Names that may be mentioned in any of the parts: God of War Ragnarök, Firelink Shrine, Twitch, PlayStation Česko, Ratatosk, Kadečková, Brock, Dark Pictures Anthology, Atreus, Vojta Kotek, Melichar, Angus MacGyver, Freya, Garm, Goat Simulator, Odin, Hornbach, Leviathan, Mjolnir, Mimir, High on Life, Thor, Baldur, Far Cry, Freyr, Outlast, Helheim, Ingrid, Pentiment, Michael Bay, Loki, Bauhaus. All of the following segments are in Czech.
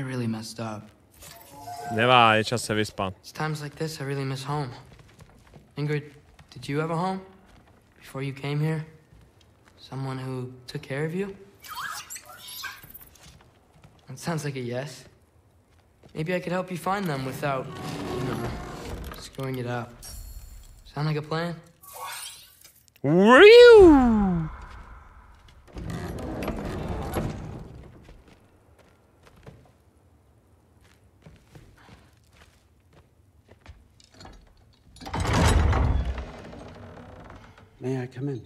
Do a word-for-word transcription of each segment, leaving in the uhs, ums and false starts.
I really messed up. Nevá, je čas se vyspat. It's times like this I really miss home. Ingrid, did you have a home before you came here? Someone who took care of you? That sounds like a yes. Maybe I could help you find them without, you know, screwing it up. Sound like a plan? Whew! May I come in?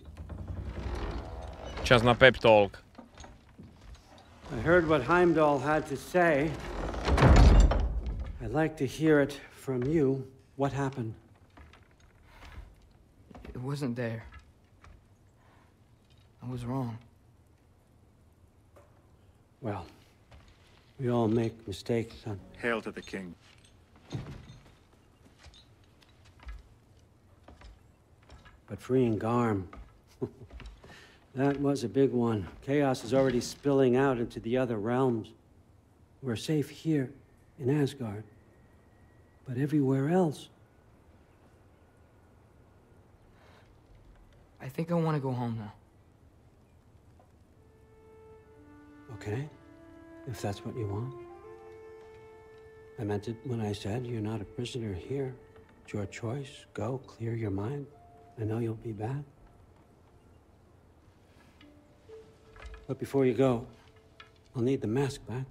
Čas na pep talk. I heard what Heimdall had to say. I'd like to hear it from you. What happened? It wasn't there. I was wrong. Well, we all make mistakes, son. Hail to the king. But freeing Garm, that was a big one. Chaos is already spilling out into the other realms. We're safe here in Asgard, but everywhere else. I think I want to go home now. Okay, if that's what you want. I meant it when I said you're not a prisoner here. It's your choice. Go, clear your mind. I know you'll be back. But before you go, I'll need the mask back.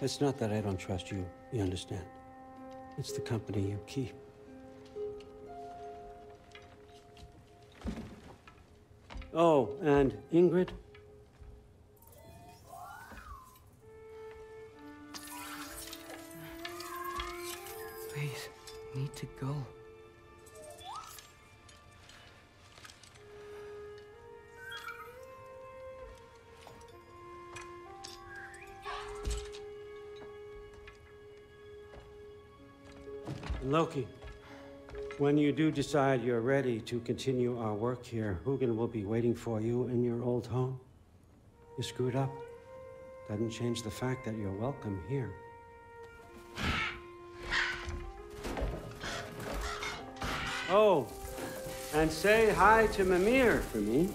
It's not that I don't trust you, you understand. It's the company you keep. Oh, and Ingrid? Please, I need to go. Loki, when you do decide you're ready to continue our work here, Hugin will be waiting for you in your old home. You screwed up. Doesn't change the fact that you're welcome here. Oh, and say hi to Mimir for me.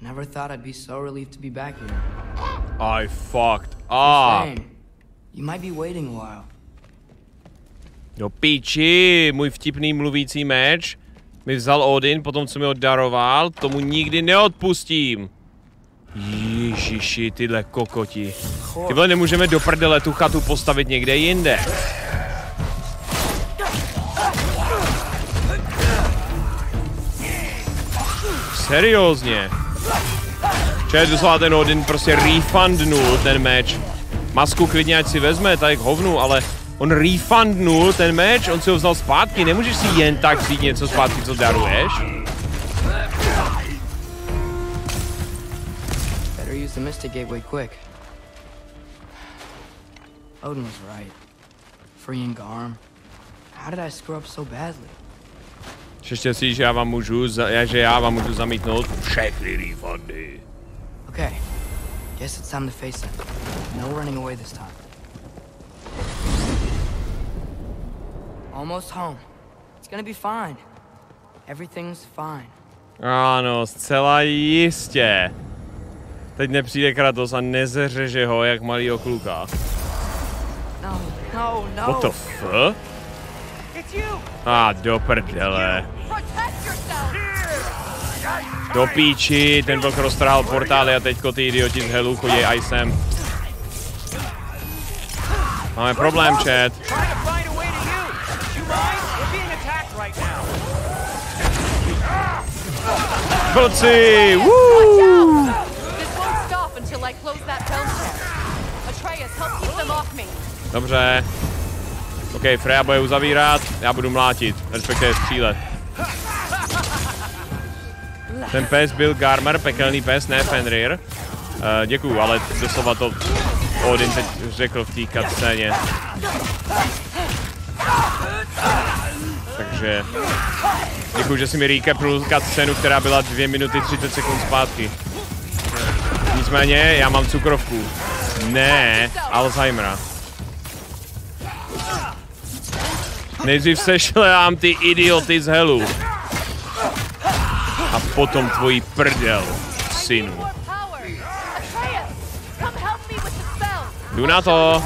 Never thought I'd be so relieved to be back here. I fucked up. You might be waiting a while. Do píči, můj vtipný mluvící meč mi vzal Odin, potom co mi ho daroval, tomu nikdy neodpustím. Ježiši, tyhle kokoti. Tyhle nemůžeme do prdele tu chatu postavit někde jinde. Seriózně. Čeho doslova ten Odin prostě refundnul ten meč. Masku klidně ať si vezme, tak hovnu, ale on refundnul ten meč, on si ho vzal zpátky, nemůžeš si jen tak vzít něco zpátky, co daruješ. Better use the mystic gateway quick. Odin was right. Freeing Garm. How did I screw up so badly? Ještě si, že já vám můžu, že já vám můžu zamítnout všechny refundy. Okay. Guess it's time to face it. No running away this time. Almost home. It's gonna be fine. Everything's fine. Ano, zcela jistě. Teď nepřijde Kratos a nezeřeže ho jak malýho kluka. No, no, no. What the fuck? A ah, do prdele. Do píči, ten blok roztrhal portály a teďko ty idioti z Helu chodí aj sem. Máme problém, chat. Vlci! Woo! Dobře. OK, Freya bude uzavírat, já budu mlátit, respektive střílet. Ten pes byl Garmer, pekelný pes, ne Fenrir. Uh, děkuju, ale doslova to Odin teď řekl v té cutscéně. Takže děkuji, že si mi recapnul scénu, která byla dvě minuty třicet sekund zpátky. Nicméně já mám cukrovku. Ne, Alzheimera. Nejdřív sešlám ty idioty z helu. A potom tvojí prdel, synu. Jdu na to.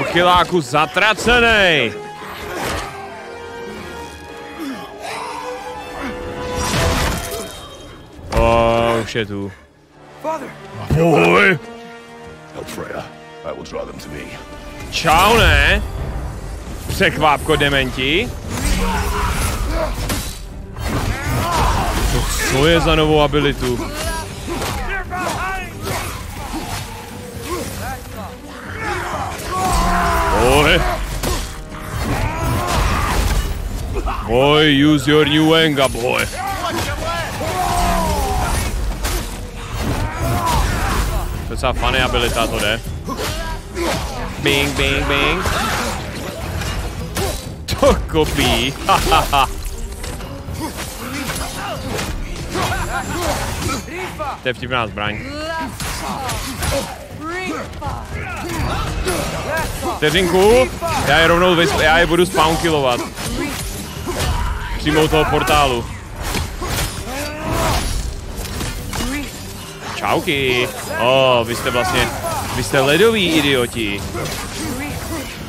Uchyláku zatracenej! Oh, už je tu. Boj! Čau, ne? Překvápko, dementi. To co je za novou abilitu? Boy. Boy, use your new anger, boy. To je docela funny abilita, to jde. Bing, bing, bing. To kopí, hahaha. To je vtipná zbraň. Teřinku, já je rovnou vysp... já je budu spawnkillovat. Přímo toho portálu. Čauky. O, oh, vy jste vlastně... Vy jste ledoví idioti.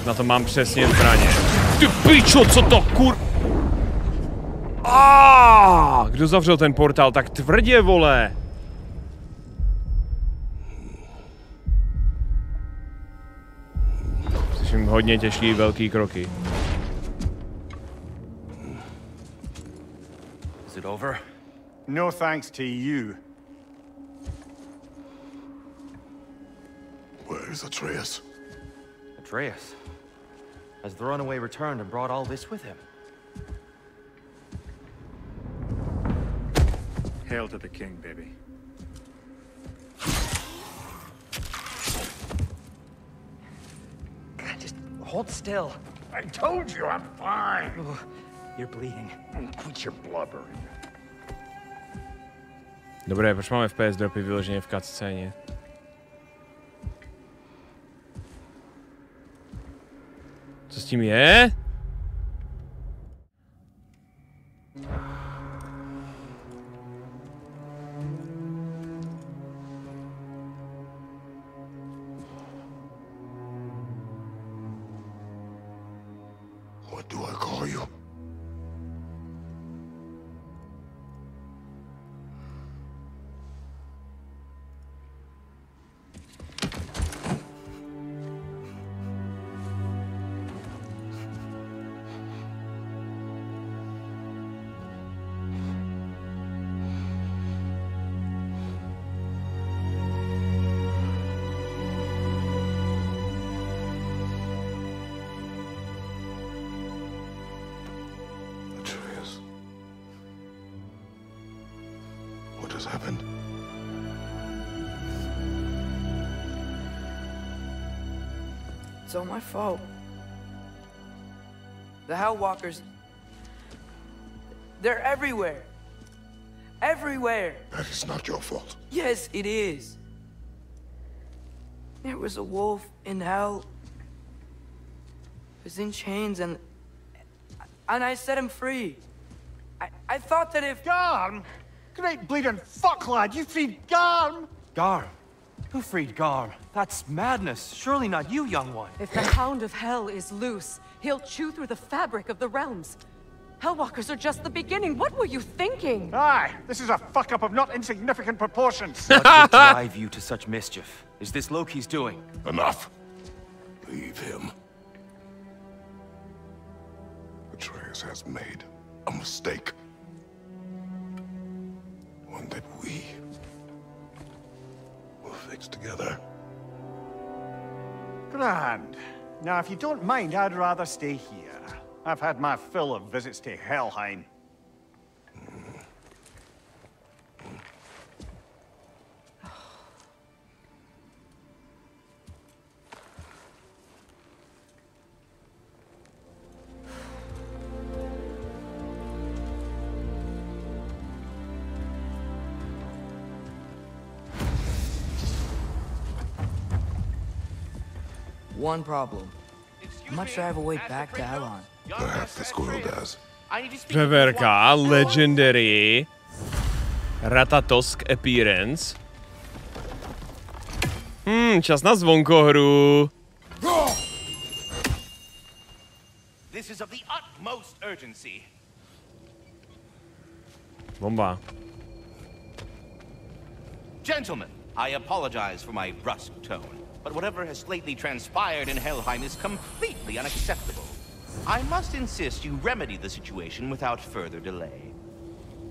Na to mám přesně zbraně. Ty pičo, co to kur... Ah, kdo zavřel ten portál tak tvrdě, vole? Slyším hodně těžký velký kroky. Is it over? No thanks to you. Where is Atreus? Atreus has the runaway returned and brought all this with him. Hail to the king, baby. God, just hold still. I told you I'm fine. Oh, you're bleeding. Quit your blubbering. Dobré, proč máme F P S dropy vyloženě v cutscéně? Co s tím je? It's all my fault. The Hellwalkers... They're everywhere. Everywhere. That is not your fault. Yes, it is. There was a wolf in hell. He was in chains and... And I set him free. I, I thought that if... Garm! Great bleeding fuck, lad! You freed Garm! Garm? Who freed Garm? That's madness. Surely not you, young one. If the hound of hell is loose, he'll chew through the fabric of the realms. Hellwalkers are just the beginning. What were you thinking? Aye, this is a fuck-up of not insignificant proportions. What would drive you to such mischief? Is this Loki's doing? Enough. Leave him. Atreus has made a mistake. One that we... together. Grand. Now, if you don't mind, I'd rather stay here. I've had my fill of visits to Helheim. One problem. Much drive away back to Alon. Perhaps the squirrel does. Veverka, legendary. Ratatosk appearance. Hmm, čas na zvonkohru. This is of the utmost urgency. Bomba. Gentlemen, I apologize for my brusque tone. But whatever has lately transpired in Helheim is completely unacceptable. I must insist you remedy the situation without further delay.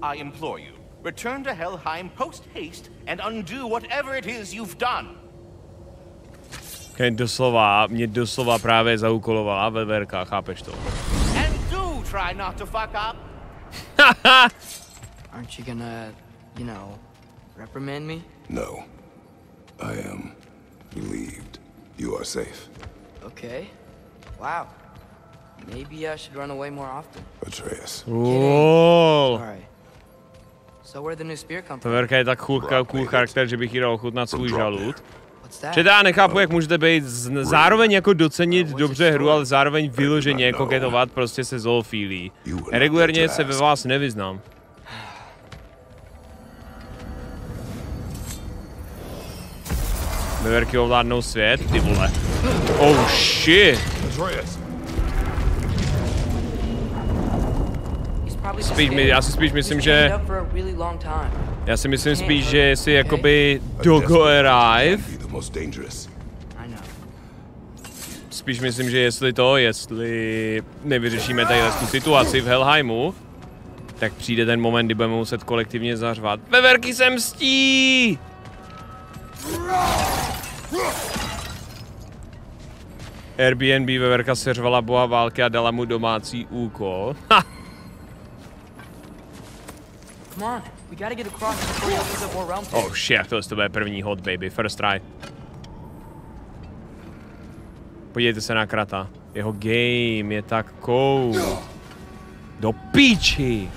I implore you, return to Helheim post-haste and undo whatever it is you've done. Okay, doslova, mě doslova právě zaúkolovala veverka, chápeš to? And do try not to fuck up. Aren't you gonna, you know, reprimand me? No, I am. Relieved. You are safe. Okay. Wow. Maybe I should run away more often. Atreus. Oh. Sorry. So where the new spear comes from? Veverka je tak cool charakter, že bych jí dal ochutnat svůj žalud. Četá, já nechápu, jak můžete být zároveň jako docenit dobře hru, ale zároveň vyloženě koketovat prostě se zoofílí. Regulérně se ve vás nevyznám. Veverky ovládnou svět, ty vole. Oh shit! Spíš mi, já si spíš myslím, že... Já si myslím spíš, že jestli jakoby Dogo arrive... Spíš myslím, že jestli to, jestli nevyřešíme tady tu situaci v Helheimu, tak přijde ten moment, kdy budeme muset kolektivně zařvat. Veverky se mstí! Airbnb veverka seřvala boha války a dala mu domácí úkol. Ha! Oh shit, to je první hot baby, first try. Podívejte se na Krata, jeho game je tak cool. Do píči!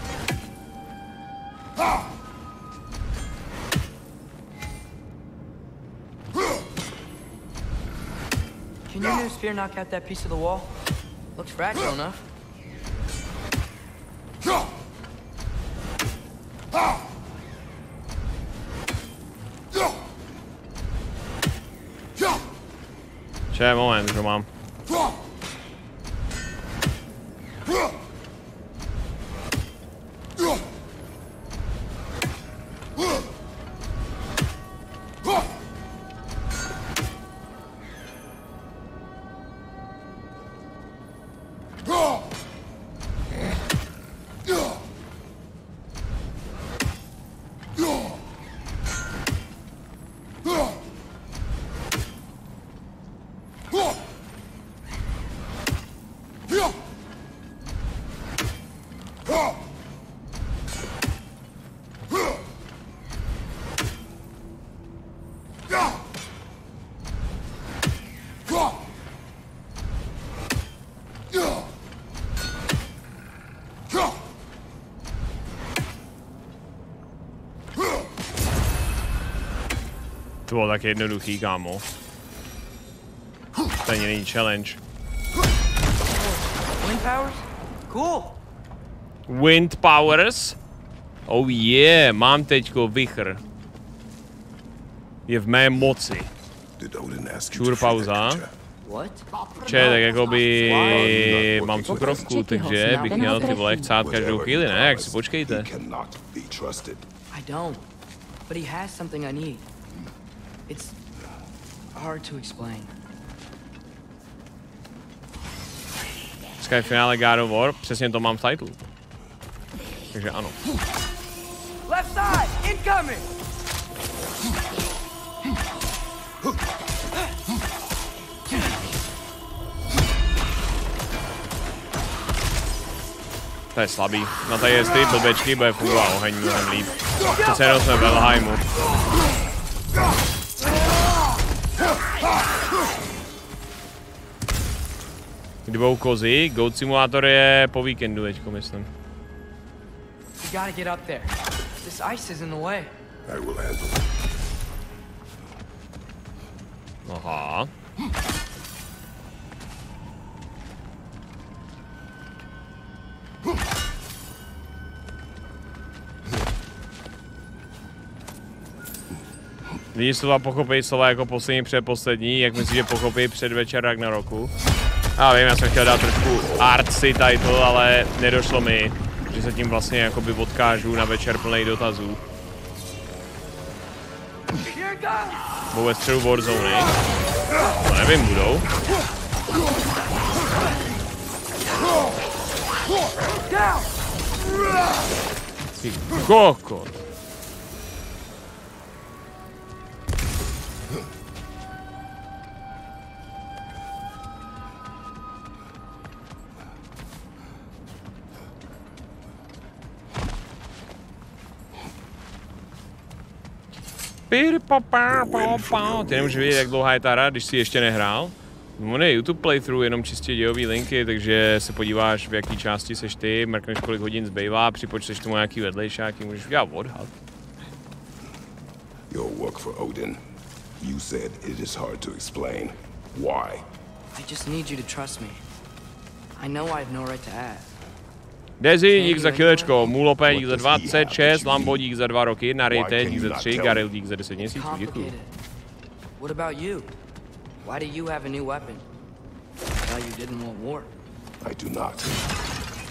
Can your new spear knock out that piece of the wall? Looks fragile enough. Čekaj, moment, že mám. To bylo tak jednoduchý, kámo. To není challenge. Wind powers? Cool. Wind powers? Oh yeah, mám teďko vichr. Je v mé moci. Čur pauza. Če, tak jakoby mám cukrovku, takže bych měl ty vole chcát každou chvíli, ne? Jak si počkejte. It's hard to explain. Sky finále God of War, přesně to mám v title. Takže ano. Left side, incoming. To je slabý. Na tady je z ty blbečky bude fungovat oheň mnohem líp. Přece jenom jsme v Helheimu. Dvou kozy, Goat Simulator je po víkendu, teďko myslím. Aha. Lidi slova pochopí slova jako poslední předposlední, jak myslíš, že pochopí předvečer Ragnaroku? Já vím, já jsem chtěl dát trošku artsy title, ale nedošlo mi, že se tím vlastně jakoby odkážu na večer plnej dotazů. Budou ve středu Warzone. No nevím, budou. Ty kokot. Ty nemůžu vědět, jak dlouhá je ta hra, když si ještě nehrál. On je YouTube playthrough, jenom čistě dějový linky, takže se podíváš, v jaký části seš ty, mrkneš, kolik hodin zbývá, připočteš tomu nějaký vedlejšáky, můžeš udělat odhad. Your work for Odin. You said it is hard to explain. Why? I just need you to trust me. I know I have no right to ask. Dezi, dík za chvílečko, Mulope, dík za dvacet šest, Lambo, dík za dva roky, Narite, dík za tři, Garil, dík za deset měsíců, děkuji. What about you? Why do you have a new weapon? Well, you didn't want war. I do not.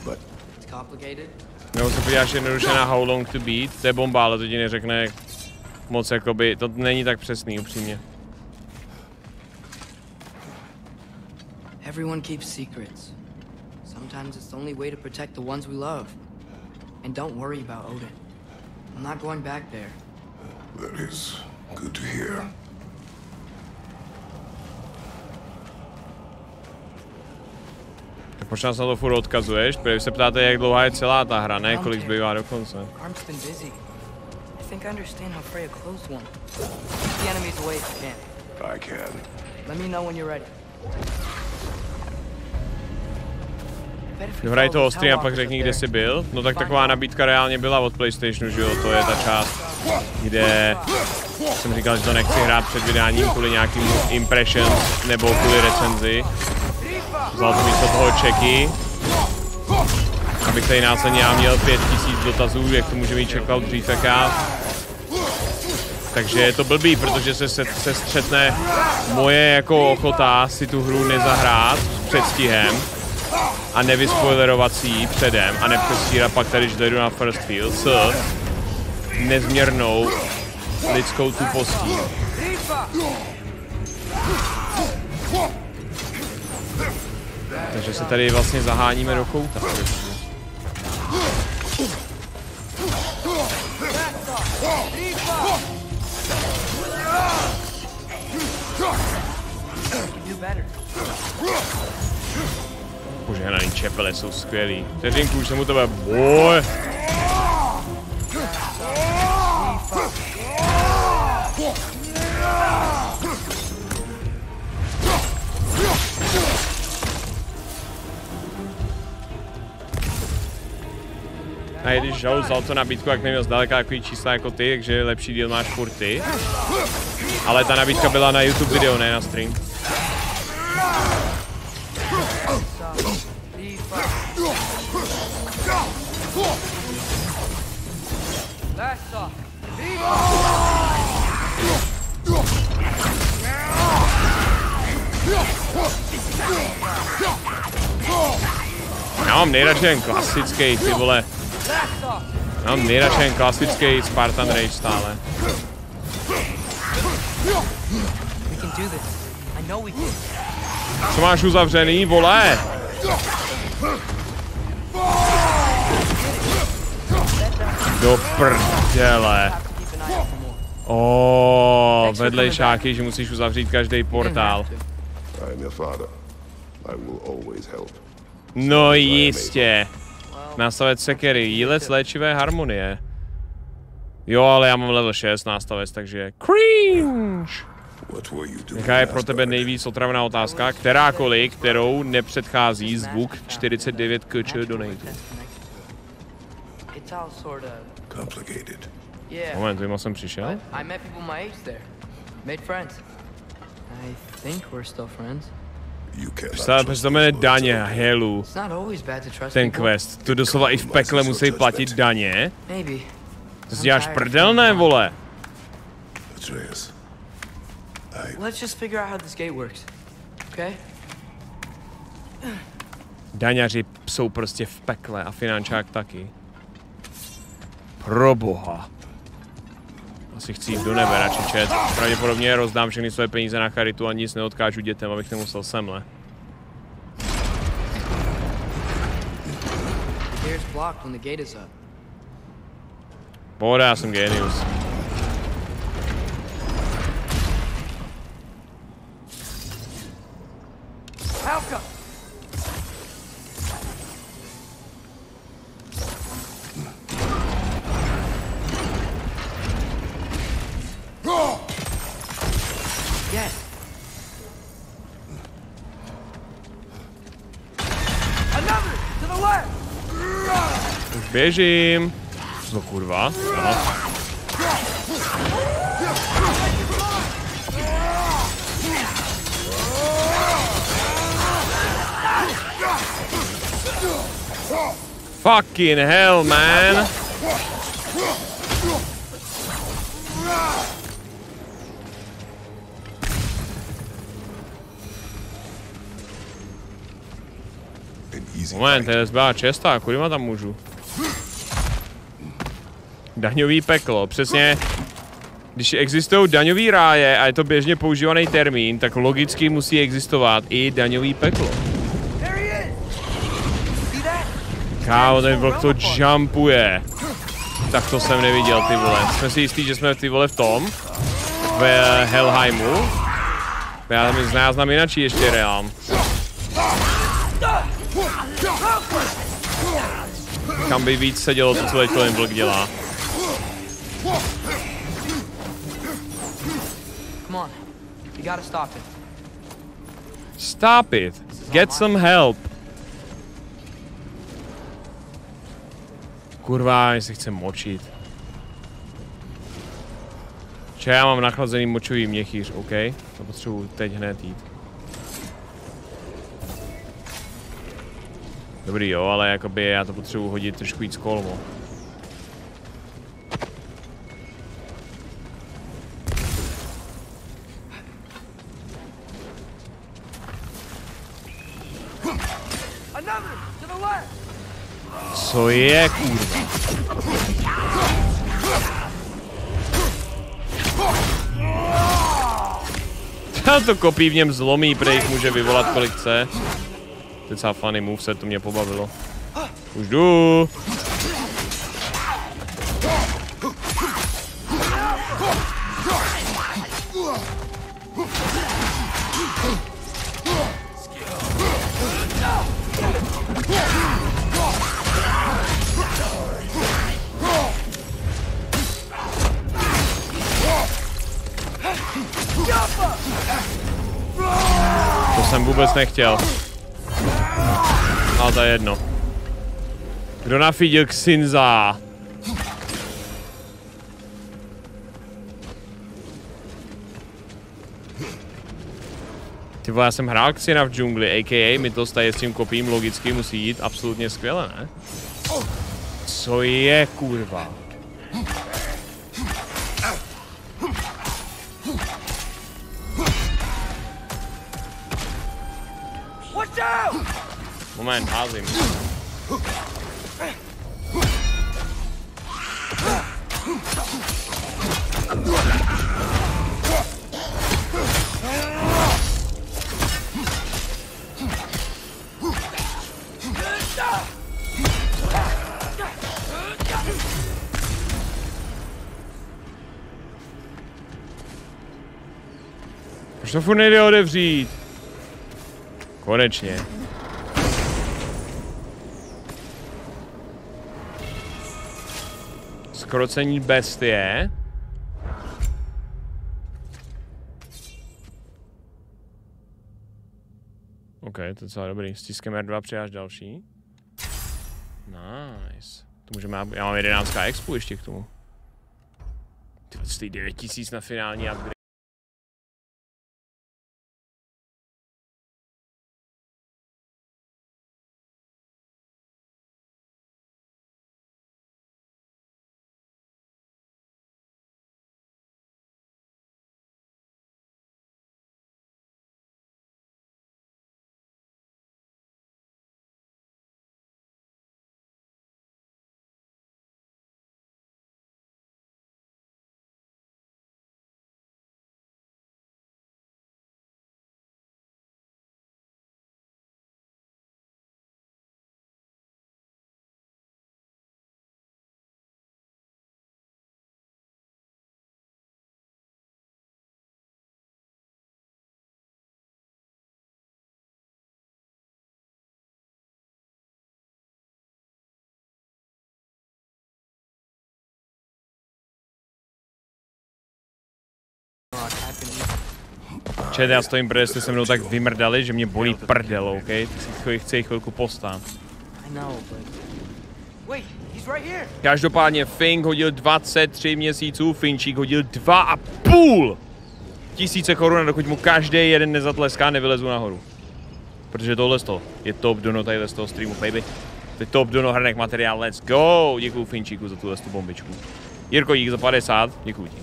But it's complicated. No, se podíváš jednoduše na How Long to Beat, to je bomba, ale to ti neřekne moc jakoby, to není tak přesný, upřímně. Everyone keeps secrets. Sometimes it's the only way to protect the ones we love. And don't worry about Odin. I'm not going back there. That is good to hear. Proč nás na to furt odkazuješ? Protože vy se ptáte, jak dlouhá je celá ta hra, ne kolik zbývá do konce. Dohraj to ostrý a pak řekni, kde jsi byl. No tak taková nabídka reálně byla od PlayStationu, že jo? To je ta část, kde jsem říkal, že to nechci hrát před vydáním kvůli nějakým impression nebo kvůli recenzi. Vzal to místo toho checky, abych tady následně já měl pět tisíc dotazů, jak to může mít checkout dřífeka. Takže je to blbý, protože se, se, se střetne moje jako ochota si tu hru nezahrát s předstihem a nevyspoilerovat si ji předem a nepřestírat pak tady, když dojdu na first field s nezměrnou lidskou tupostí. Takže se tady vlastně zaháníme do kouta. Požehnaný čepele jsou skvělý. Teřinku, už jsem u tebe, boj! A i když žal vzal to nabídku, jak neměl zdaleka takový čísla jako ty, takže lepší díl máš furt ty. Ale ta nabídka byla na YouTube video, ne na stream. Já mám nejradši ten klasický, ty vole. Já mám nejradši ten klasický Spartan Rage stále. Co máš uzavřený, vole? Do prdele. Oooo, vedlejšáky, že musíš uzavřít každý portál. No jistě. Nástavec sekery, jílec léčivé harmonie. Jo, ale já mám level šest nástavec, takže cringe. Jaká je pro tebe nejvíc otravná otázka? Kterákoliv, kterou nepředchází zvuk čtyřicet devět kilometrů donatů. Moment, vím, jsem přišel. Přestále, protože to jmenuje daně, helu. Ten quest, tu doslova i v pekle musí platit daně. To si děláš prdelné, vole. Daňaři jsou prostě v pekle a finančák taky. Proboha. Asi chci jít do nebe radši, čet. Pravděpodobně rozdám všechny své peníze na charitu a nic neodkážu dětem, abych nemusel semle. Pohoda, já jsem genius. Běžím. Co kurva? Aha. Fucking hell, man. Moment, tady zbyla čestá, kudy má tam můžu? Daňový peklo, přesně. Když existují daňový ráje a je to běžně používaný termín, tak logicky musí existovat i daňový peklo. Kámo, ten vlk to jumpuje. Tak to jsem neviděl, ty vole. Jsme si jistí, že jsme ty vole v tom, v Helheimu. Já tam já znám jinačí ještě reálně. Kam by víc sedělo to, co teď ten vlk dělá. Stop it! Get some help! Kurva, já se chci močit. Če, já mám nachlazený močový měchýř, OK? To potřebuji teď hned jít. Dobrý jo, ale jakoby já to potřebuji hodit trošku víc kolmo. Co je, kurva? To kopí v něm zlomí, prejk může vyvolat kolik chce. To je celá funny moveset, to mě pobavilo. Už jdu. To jsem vůbec nechtěl. Ale to je jedno. Kdo nafídil Xinza? Ty vole, já jsem hrál Xina v džungli, a k a mi to staje s tím kopím logicky musí jít absolutně skvěle, ne? Co je, kurva? Moment, házím. Proč to furt nejde odevřít? Konečně. Krocení bestie. OK, to je docela dobrý. Stiskem R dva přijáš další. Nice. To můžeme, já mám jedenáct expu ještě k tomu. Tyhle stojí devět tisíc na finální upgrade. Čet, já stojím, protože jste se mnou tak vymrdali, že mě bolí prdel, OK? Chci chvilku postát. Každopádně Fink hodil dvacet tři měsíců, Finčík hodil dva a půl tisíce korun, dokud mu každý jeden nezatleská, nevylezu nahoru. Protože tohle je top dono tady z toho streamu, baby. To je top dono hrnek materiál, let's go! Děkuju Finčíku za tuhle bombičku. Jirko, dík za padesát, děkuju ti.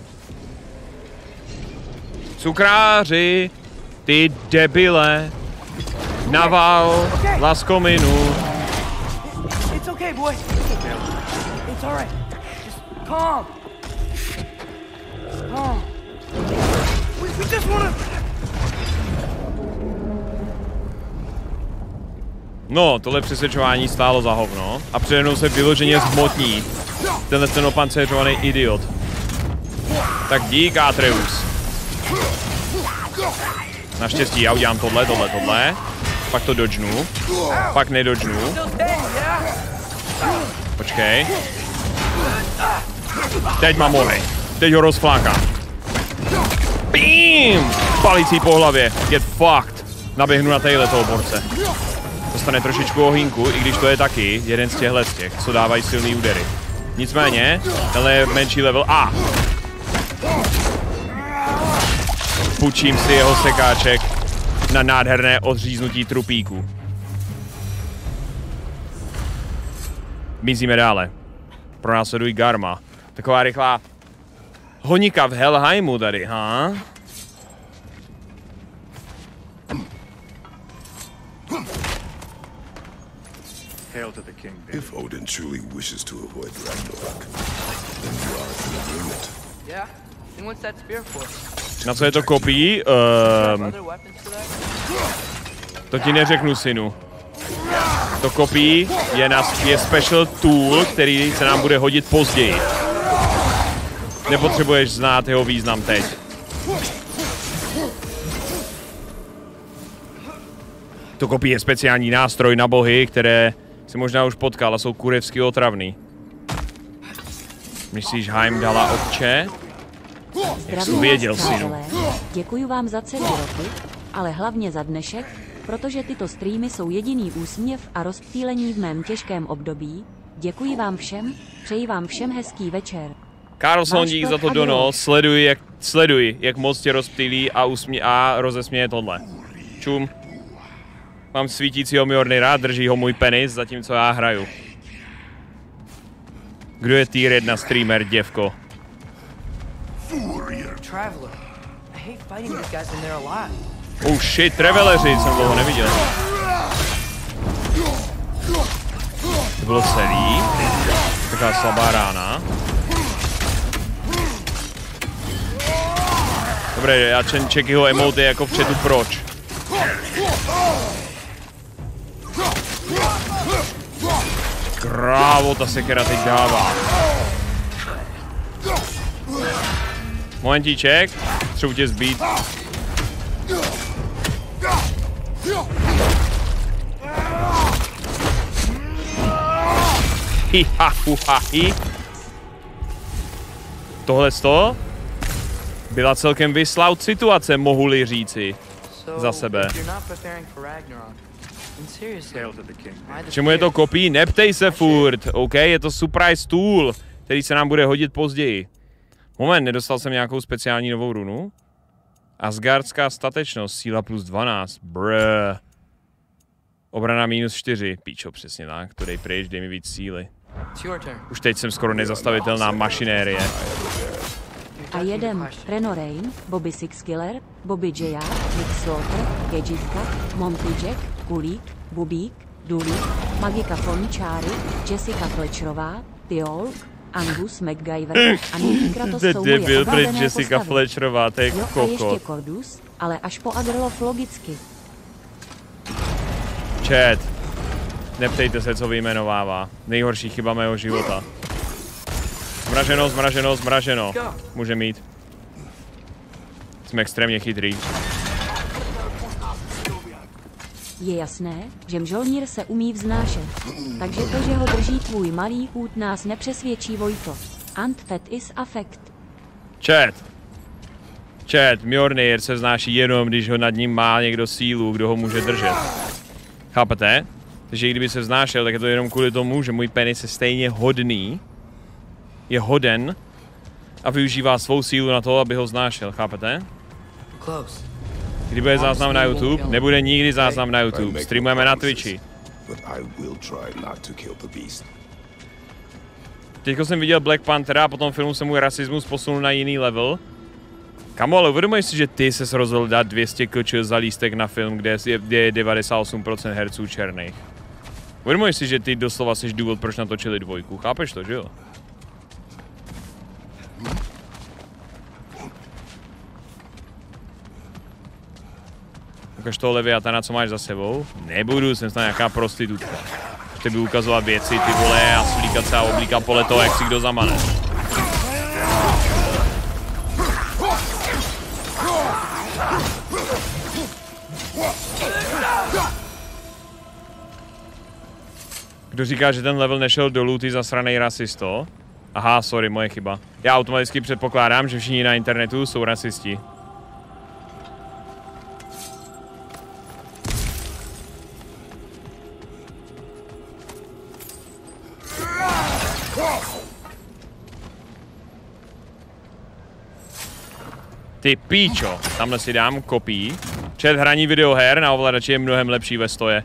Cukráři, ty debile, naval, laskominu. No, tohle přesvědčování stálo za hovno a přede mnou se vyloženě zhmotní tenhle ten opancéřovaný idiot. Tak dík, Atreus. Naštěstí já udělám tohle, tohle, tohle. Pak to dodžnu. Pak nedodžnu. Počkej. Teď mám oheň. Teď ho rozflákám. Bím! Palicí po hlavě. Get fucked. Naběhnu na téhle toho borce. Dostane trošičku ohýnku, i když to je taky jeden z těchhle z těch, co dávají silný údery. Nicméně, tenhle je menší level A. Půjčím si jeho sekáček na nádherné odříznutí trupíku. Mizíme dále. Pronásleduj Garma. Taková rychlá honika v Helheimu tady, ha? Hail to the king. If Odin truly wishes to avoid Ragnarok, then you are in agreement. Yeah. And what's that spear for? Na co je to kopí? Um, to ti neřeknu, synu. To kopí je, na, je special tool, který se nám bude hodit později. Nepotřebuješ znát jeho význam teď. To kopí je speciální nástroj na bohy, které si možná už potkal a jsou kurevsky otravný. Myslíš Heimdalla, otče? Jak jsi věděl, synu. Děkuju vám za celý roky, ale hlavně za dnešek, protože tyto streamy jsou jediný úsměv a rozptýlení v mém těžkém období. Děkuji vám všem, přeji vám všem hezký večer. Karlson, dík za to dono, sleduj jak, sleduj, jak moc tě rozptýlí a, usmě, a rozesměje tohle. Čum. Mám svítícího Mjolnira, drží ho můj penis, zatímco já hraju. Kdo je tier jedna streamer, děvko? Oh shit, traveleři, jsem dlouho neviděl. To bylo celý. Taková slabá rána. Dobré, já ček jeho emoty jako v chatu proč. Krávo, ta sekera teď dává. Momentíček, třeba tě zbít. Hi ha hu ha hi. tohle byla celkem vyslout situace, mohu-li říci za sebe. K čemu je to kopí? Neptej se furt, OK, je to surprise tool, který se nám bude hodit později. Moment, nedostal jsem nějakou speciální novou runu? Asgardská statečnost, síla plus dvanáct, brr. Obrana minus čtyři, píčo, přesně tak, to dej pryč, dej mi víc síly. Už teď jsem skoro nezastavitelná mašinérie. A jedem Renorain, Bobby Sixkiller, Bobby J R, Nick Slaughter, Gadgetka, Monty Jack, Kulík, Bubík, Dulík, Magika Foničáry, Jessica Fletcherová, Tyolk, Angus MacGyver a Nicky Kratos jsou moje obavené postavy. Jessica Fletcherová, to je kokot. Jo, a ještě Cordus, ale až po Agrolov logicky. Chat, neptejte se, co vyjmenovává. Nejhorší chyba mého života. Zmraženo, zmraženo, zmraženo. Může mít. Jsme extrémně chytrý. Je jasné, že Mjolnir se umí vznášet. Takže to, že ho drží tvůj malý kůd, nás nepřesvědčí, Vojto. Ant fat is affect. Chat. Chat, Mjolnir se vznáší jenom, když ho nad ním má někdo sílu, kdo ho může držet. Chápete? Takže i kdyby se vznášel, tak je to jenom kvůli tomu, že můj penis je stejně hodný. Je hoden a využívá svou sílu na to, aby ho znášel, chápete? Kdyby je záznam na YouTube, nebude nikdy záznam na YouTube, streamujeme na Twitchi. Teďko jsem viděl Black Panthera a potom filmu se můj rasismus posunul na jiný level. Kamo, ale uvědomuješ si, že ty ses rozhodl dát dvě stě koč za lístek na film, kde je devadesát osm procent herců černých. Uvědomuješ si, že ty doslova jsi důvod, proč natočili dvojku, chápeš to, že jo? Ukaž toho Leviathana, co máš za sebou? Nebudu, jsem snad nějaká prostitutka. Chtěl by ukazovat věci, ty vole, a svlíkat se a oblíkat podle toho, jak si kdo zamane. Kdo říká, že ten level nešel dolů, ty zasranej rasisto? Aha, sorry, moje chyba. Já automaticky předpokládám, že všichni na internetu jsou rasisti. Ty píčo, tamhle si dám kopí. Chat, hraní videoher na ovladači je mnohem lepší ve stoje.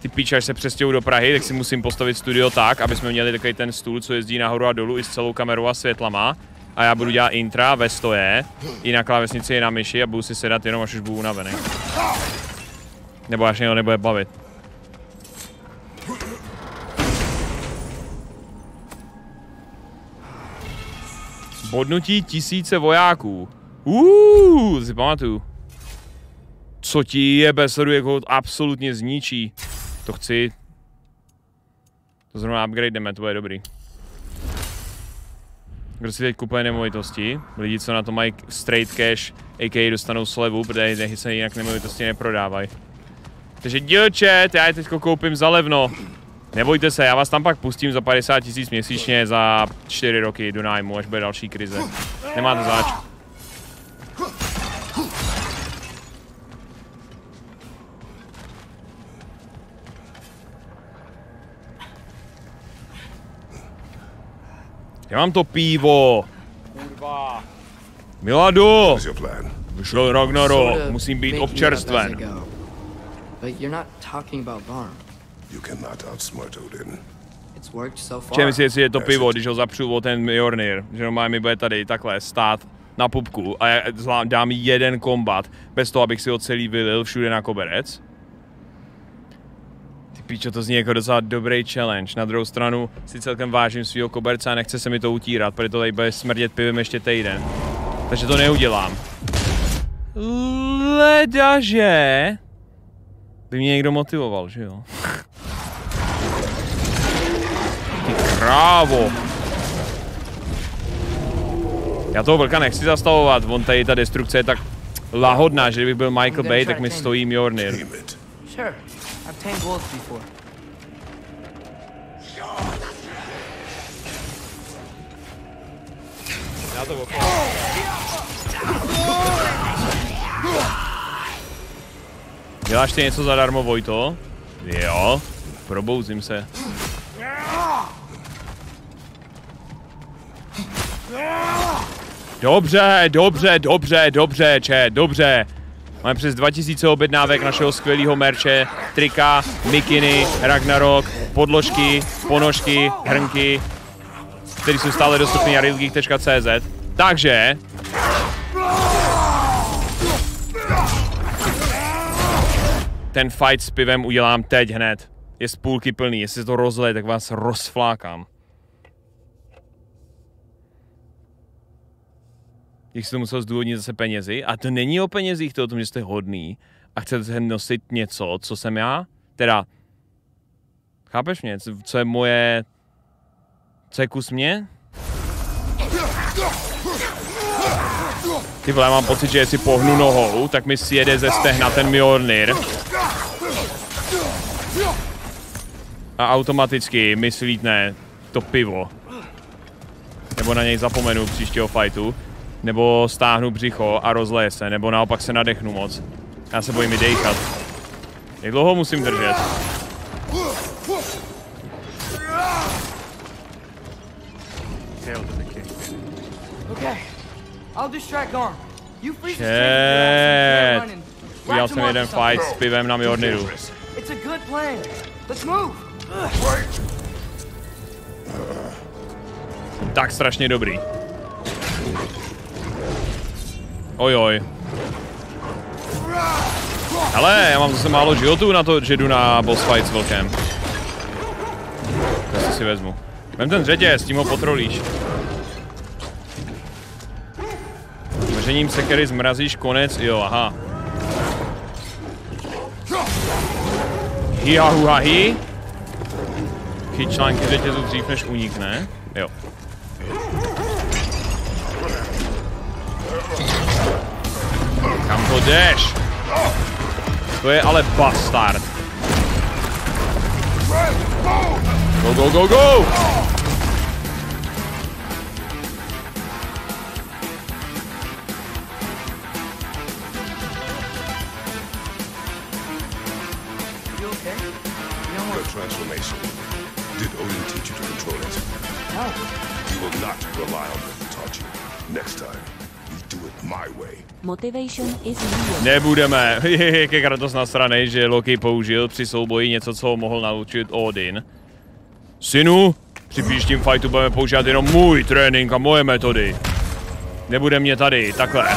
Ty píče, až se přestěhuji do Prahy, tak si musím postavit studio tak, aby jsme měli takový ten stůl, co jezdí nahoru a dolů i s celou kamerou a světlama. A já budu dělat intra ve stoje, i na klávesnici, i na myši a budu si sedat jenom, až už budu unavený. Nebo až někdo nebude bavit. Bodnutí tisíce vojáků. Uuuu, si pamatuju. Co ti jebe, sleduji, jak ho absolutně zničí. To chci. To zrovna upgrademe, to bude dobrý. Kdo si teď kupuje nemovitosti? Lidi, co na to mají straight cash, a k a dostanou slevu, protože se jinak nemovitosti neprodávají. Takže dílčet, já je teď koupím za levno. Nebojte se, já vás tam pak pustím za padesát tisíc měsíčně za čtyři roky do nájmu, až bude další krize. Nemáte zač. Já mám to pivo. Kurva. Milado. Vyšel Ragnarok, musím být občerstven. Čím si jestli je to pivo, když ho zapřu o ten Mjolnir, že normálně mi bude tady takhle stát na pupku a já dám jeden kombat, bez toho, abych si ho celý vylil všude na koberec. Píčo, to zní jako docela dobrý challenge. Na druhou stranu si celkem vážím svého koberce a nechce se mi to utírat, protože to tady bude smrdět pivem ještě týden. Takže to neudělám. Ledaže by mě někdo motivoval, že jo? Ty krávo. Já toho vlka nechci zastavovat, on tady ta destrukce je tak lahodná, že kdybych byl Michael Bay, tak mi stojí Mjolnir. Já to okolo. Děláš ty něco zadarmo, Vojto? Jo. Probouzím se. Dobře, dobře, dobře, dobře, če, dobře. Máme přes dva tisíce objednávek našeho skvělého merče, trika, mikiny, Ragnarok, podložky, ponožky, hrnky, které jsou stále dostupné na rilgik tečka cz. Takže... ten fight s pivem udělám teď hned. Je z půlky plný, jestli se to rozleje, tak vás rozflákám. Jak jsi to musel zdůvodnit zase penězi? A to není o penězích, to o tom, že jste hodný a chcete nosit něco, co jsem já? Teda, chápeš mě? Co je moje... co je kus mě? Ty vole, mám pocit, že jestli pohnu nohou, tak mi sjede ze stehna ten Mjolnir. A automaticky mi slítne to pivo. Nebo na něj zapomenu příštího fightu. Nebo stáhnu břicho a rozleje se, nebo naopak se nadechnu moc. Já se bojím i dejchat. Jak dlouho musím držet? Shit. Udělal jsem jeden fight s pivem na Mjolniru. Tak strašně dobrý. Ojoj. Hele, já mám zase málo životů na to, že jdu na boss fight s vlkem. To si vezmu. Vem ten řetěz, s tím ho potrolíš. Vřením sekery zmrazíš konec, jo, aha. Hiahuhahi. Chyť články řetězu dřív, než unikne. Jo. Kam to jdeš? To je ale bastard. Go, go, go, go! Nebudeme. Jak je Kratos nasranej, že Loki použil při souboji něco, co ho mohl naučit Odin. Synu, při příštím fightu budeme používat jenom můj trénink a moje metody. Nebude mě tady takhle.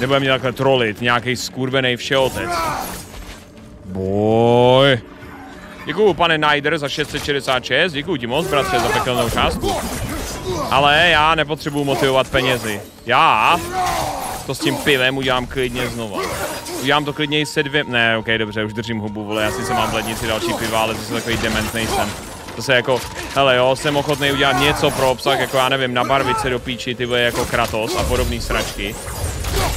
Nebude mě takhle trolit nějaký skurvený všeotec. Boj. Děkuju, pane Nider, za šest set šedesát šest. Děkuju ti moc, bratře, za pekelnou částku. Ale já nepotřebuju motivovat penězi. Já to s tím pivem udělám klidně znova. Udělám to klidně i se dvě... Ne, ok, dobře, už držím hubu, vole, já si se mám blednici další piva, ale zase takový dement nejsem. To se jako, hele jo, jsem ochotný udělat něco pro obsah, jako já nevím, nabarvit se do píči, ty vole, jako Kratos a podobné sračky.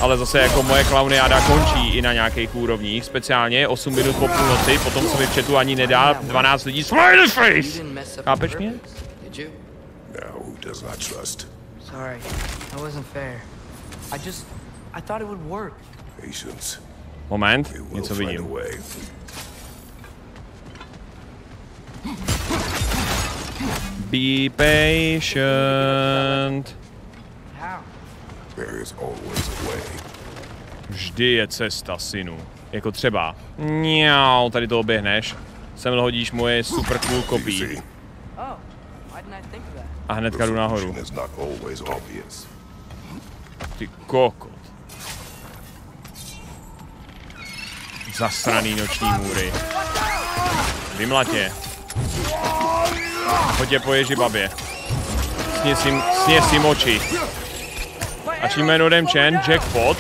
Ale zase jako moje klauniáda končí i na nějakých úrovních, speciálně osm minut po půlnoci, potom se mi v chatu ani nedá dvanáct lidí smiley face! Chápeš mě? Moment, něco vidím. Be patient. Vždy je cesta, synu. Jako třeba. Mňau, tady to oběhneš. Sem hodíš moje super cool kopí. A hnedka jdu nahoru. Ty kokot. Zasraný noční můry. Vymlatě. Pojď je po ježi babě. Sněsím, sněsím oči. A čím jmenodem Chen, jackpot.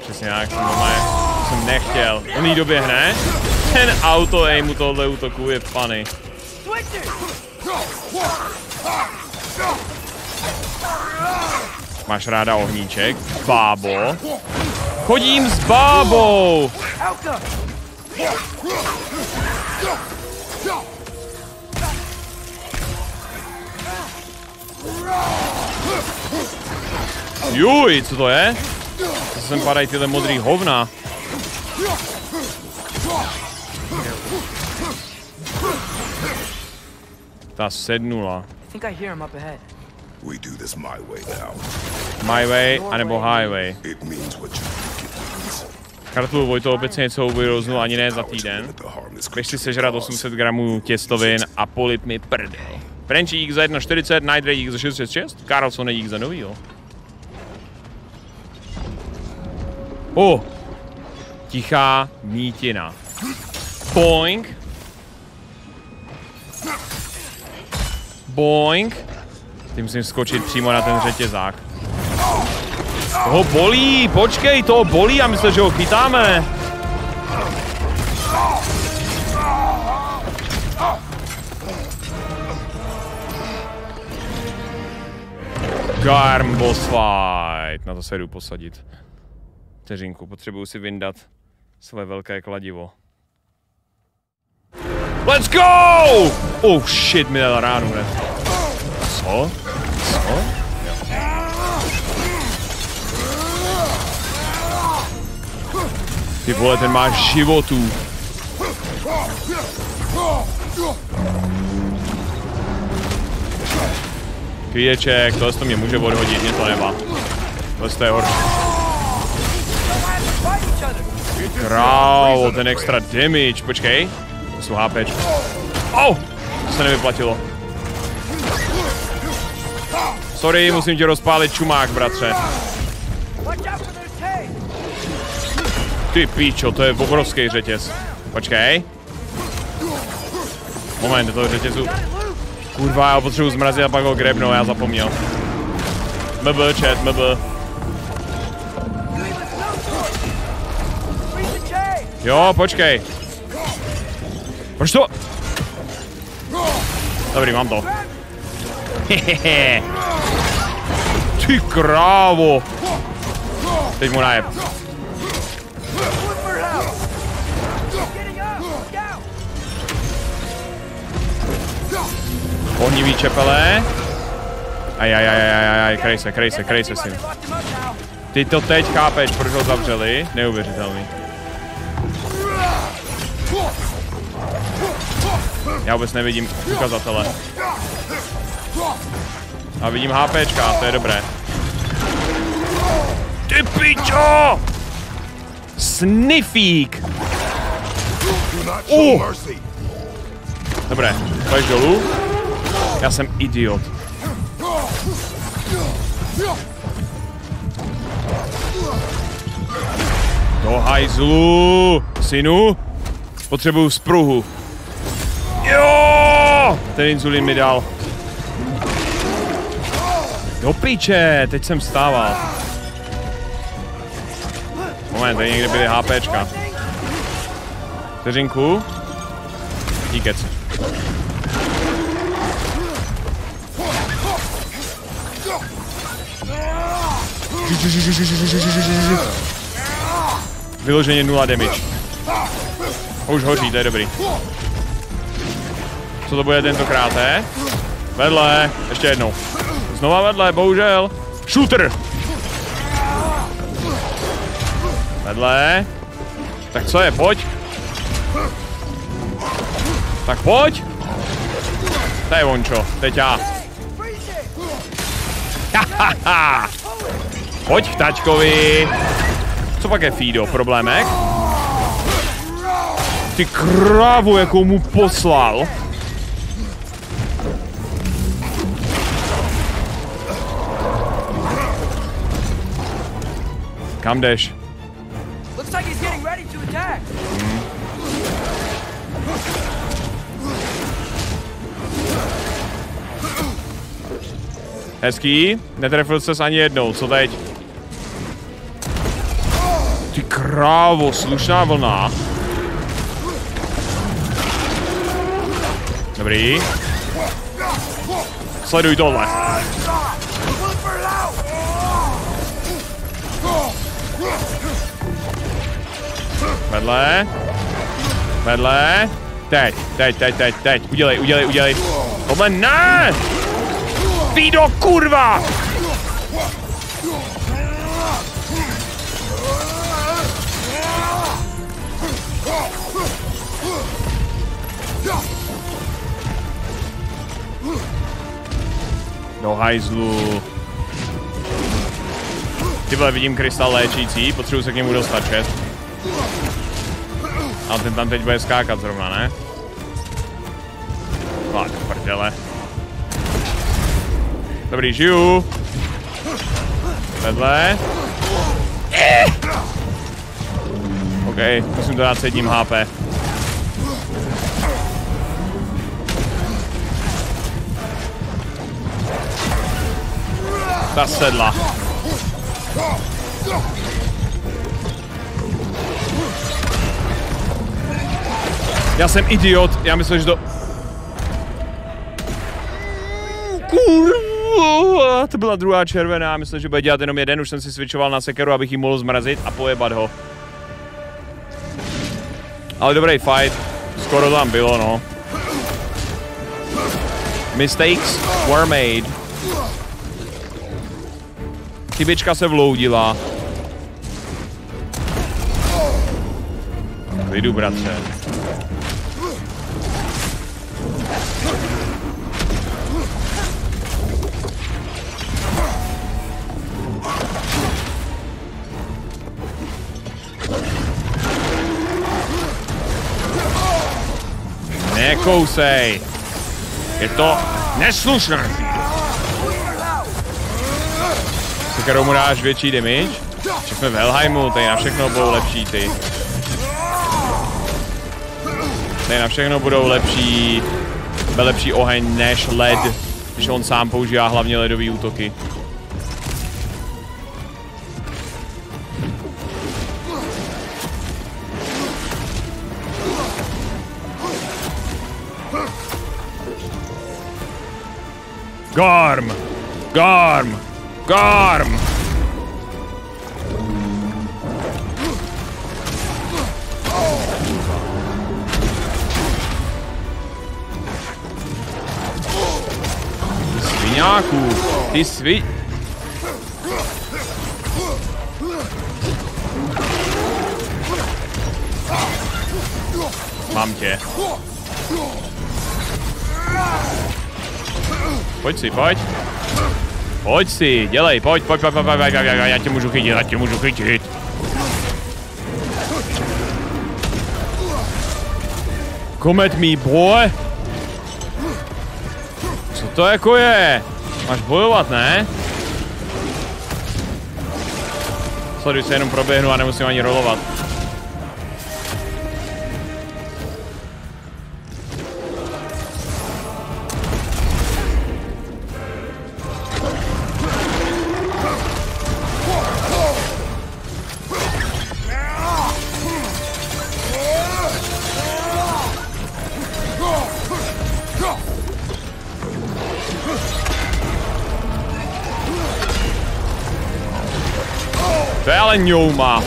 Přesně nějak, jsem nechtěl. On jí doběhne. Ten auto aimu tohle útoku je funny. Máš ráda ohníček? Bábo. Chodím s bábou! Juj, co to je? Co sem padají tyhle modrý hovna? Ta sednula. My way, anebo highway. Kartu Vojto obecně něco uvyroznul, ani ne za týden. Běž si sežrat osm set gramů těstovin a polip mi prdel. Frenčí jich za jedna čtyřicet, Night Ray jich za šedesát šest, Carlson jich za novýho. Oh, tichá mítina. Boing. Boing. Tím musím skočit přímo na ten řetězák. Toho bolí, počkej, toho bolí a myslím, že ho chytáme. Garm boss fight. Na to se jdu posadit. Vteřinku, potřebuju si vyndat své velké kladivo. Let's go! Oh shit, mi dal ránu hned. Co? Co? Ty vole, ten má životů. Kvíječek, tohle to mě může odhodit, mě to nemá. Tohle to je horší. Králo, ten extra damage, počkej, to jsou HPčky. Au, oh, to se nevyplatilo. Sorry, musím tě rozpálit čumák, bratře. Ty píčo, to je obrovský řetěz. Počkej. Moment, do toho řetězu. Kurva, já ho potřebuji zmrazit a pak ho grebnou, já zapomněl. Mb, chat, mb. Jo, počkej. Proč to? Dobrý, mám to. Hehehe. Ty krávo. Teď mu najeb. Ohnivý čepele. Ajajajajajaj, krej se, krej se, krej se, syn. Ty to teď chápeš, proč ho zavřeli? Neuvěřitelný. Já vůbec nevidím ukazatele. A vidím HPčka, to je dobré. Ty pičo! Snifík! Uh. Dobré, pojď dolů. Já jsem idiot. Do hajzlu, synu. Potřebuju spruhu. Jo! Ten inzulín mi dal. Do píče, teď jsem vstával. Moment, tady někde byly HPčka. Vteřinku. Díkec. Vyloženě nula damage. Už hoří, to je dobrý. Co to bude tentokrát, he? Vedle, ještě jednou. Znova vedle, bohužel. Shooter! Vedle. Tak co je, pojď. Tak pojď. To je ončo, teď já. Hahaha. Pojď k tačkovi. Co pak je Fido, problémek? Ty krávu, jakou mu poslal. Kam jdeš? Hmm. Hezký, netrefil ses ani jednou, co teď? Ty krávo, slušná vlna. Dobrý. Sleduj tohle. Vedle. Vedle. Teď, teď, teď, teď, teď. Udělej, udělej, udělej. Tohle ne! Fido, kurva! hajzlu. Ty vole, vidím krystal léčící, potřebuji se k němu dostat, čest. Ale ten tam teď bude skákat zrovna, ne? Fakt, prdele. Dobrý, žiju. Vedle. OK, musím to dát s jedním há pé. Ta sedla. Já jsem idiot, já myslím, že to... Kurva, to byla druhá červená, myslím, že bude dělat jenom jeden, už jsem si switchoval na sekeru, abych ji mohl zmrazit a pojebat ho. Ale dobrý fight, skoro tam bylo, no. Mistakes were made. Chybička se vloudila. Vyjdu, bratře. Nekousej. Je to neslušné. Kterou mu dáš větší damage? Však jsme v Helheimu, tady na všechno budou lepší ty. Tady na všechno budou lepší, bude lepší oheň než led, když on sám používá hlavně ledové útoky. Garm! Garm! Garm! Sviňáku, ty svi... Mám tě. Pojď si, pojď. Pojď si, dělej, pojď, pojď, pojď, pojď, pojď, pojď, já tě můžu chytit, já tě můžu chytit. Come at me, boy. Co to jako je? Máš bojovat, ne? Sleduj, se jenom proběhnu a nemusím ani rolovat. Ňouma.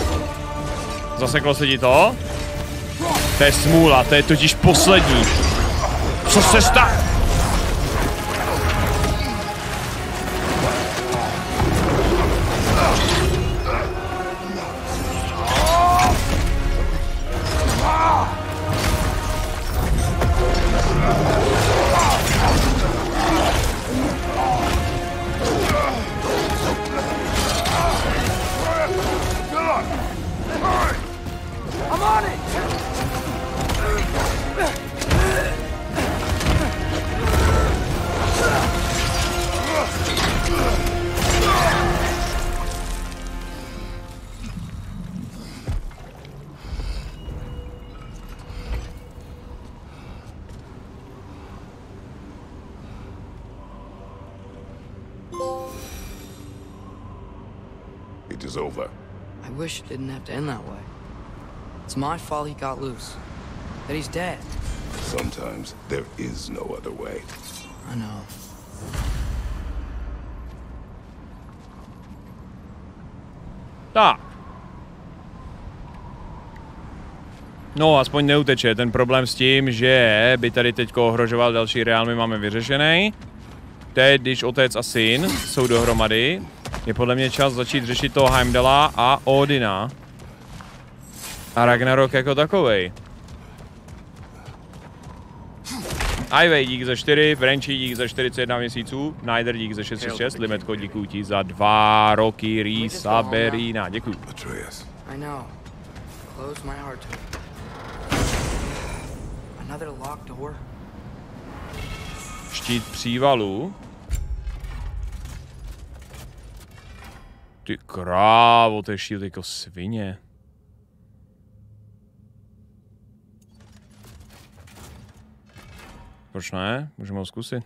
Zaseklo se ti to? To je smůla, to je totiž poslední. Co se stalo? Didn't have to end that way. It's my fault he got loose. That he's dead. Sometimes there is no other way. I know. Tak. No, aspoň neuteče. Ten problém s tím, že by tady teďko ohrožoval další reál, my máme vyřešený. Teď, když otec a syn jsou dohromady, je podle mě čas začít řešit toho Heimdalla a Odina. A Ragnarok jako takovej. Ivey, dík za čtyři, Frenchy, dík za čtyřicet jedna měsíců, Snyder, dík za šest set šedesát šest, Limetko, díkuji ti za dva roky, Rýsa Berína, děkuji. Atreus. I know. Close my heart to it. Another locked door. Štít přívalu. Ty krávo, to je šíl jako svině. Proč ne? Můžeme ho zkusit.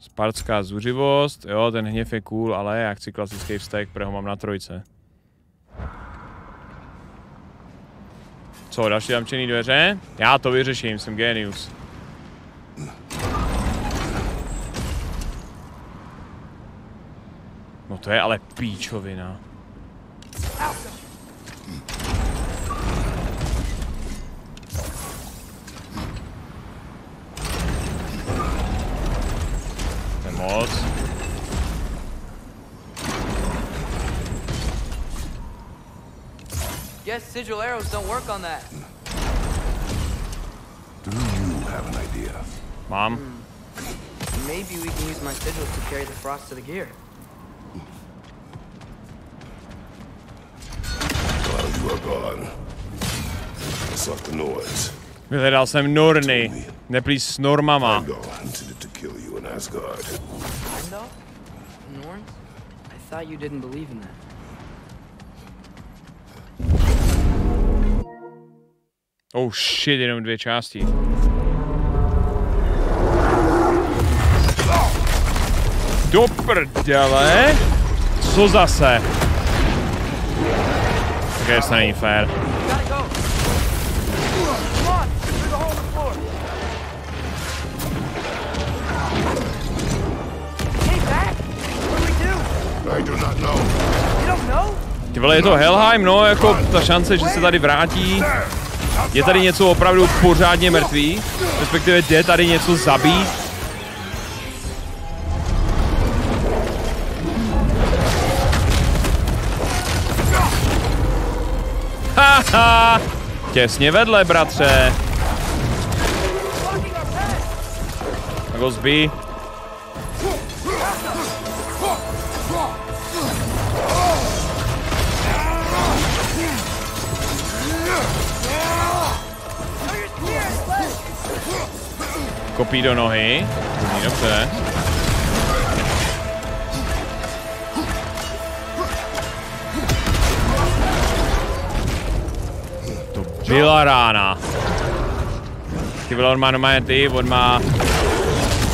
Spartská zuřivost. Jo, ten hněv je cool, ale já chci klasický vztek, protože ho mám na trojce. Co, další zamčený dveře? Já to vyřeším, jsem genius. No to je ale píčovina. Moc. Yes, sigil arrows don't work on that. Do you have an idea? Mom. Hmm. Maybe we can use my sigil to carry the frost to the gear. While you are gone, I sought the noise. Vyhledal jsem Norny. Neplíš s normama. Asgard. Heimdall? Norns? I thought you didn't believe in that. Oh shit, jenom dvě části. Do prdele? Co zase? Okay, to není fair. Ty vole, je to Helheim, no, jako ta šance, že se tady vrátí. Je tady něco opravdu pořádně mrtvý, respektive jde tady něco zabít. Haha, těsně vedle, bratře. Tak ho zbij. Kopí do nohy. Dobře. To byla rána. Ty byla, on má normálně ty, on má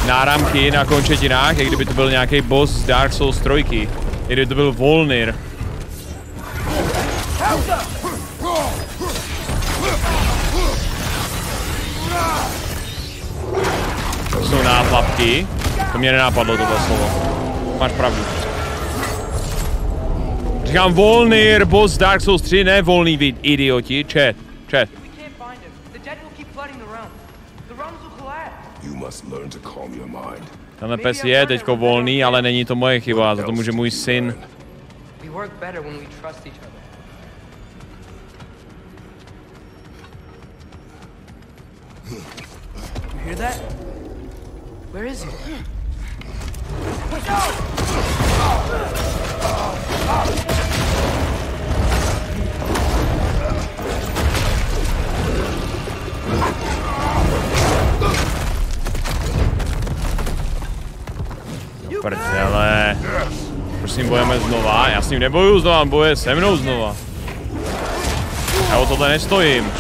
náramky na končetinách, jak kdyby to byl nějaký boss z Dark Souls tři. Jak kdyby to byl Volnir. Jsou nátlapky. To mě nenápadlo toto slovo. Máš pravdu. Říkám Volnir, boss Dark Souls tři, ne volný vid, idioti. Chat, chat. Tenhle pes je teďko volný, ale není to moje chyba, za to může můj syn. Where is he? Prdele. Proč s ním bojujeme znova? Já s ním nebojuju znova, on bojuje se mnou znova. Já o tohle nestojím.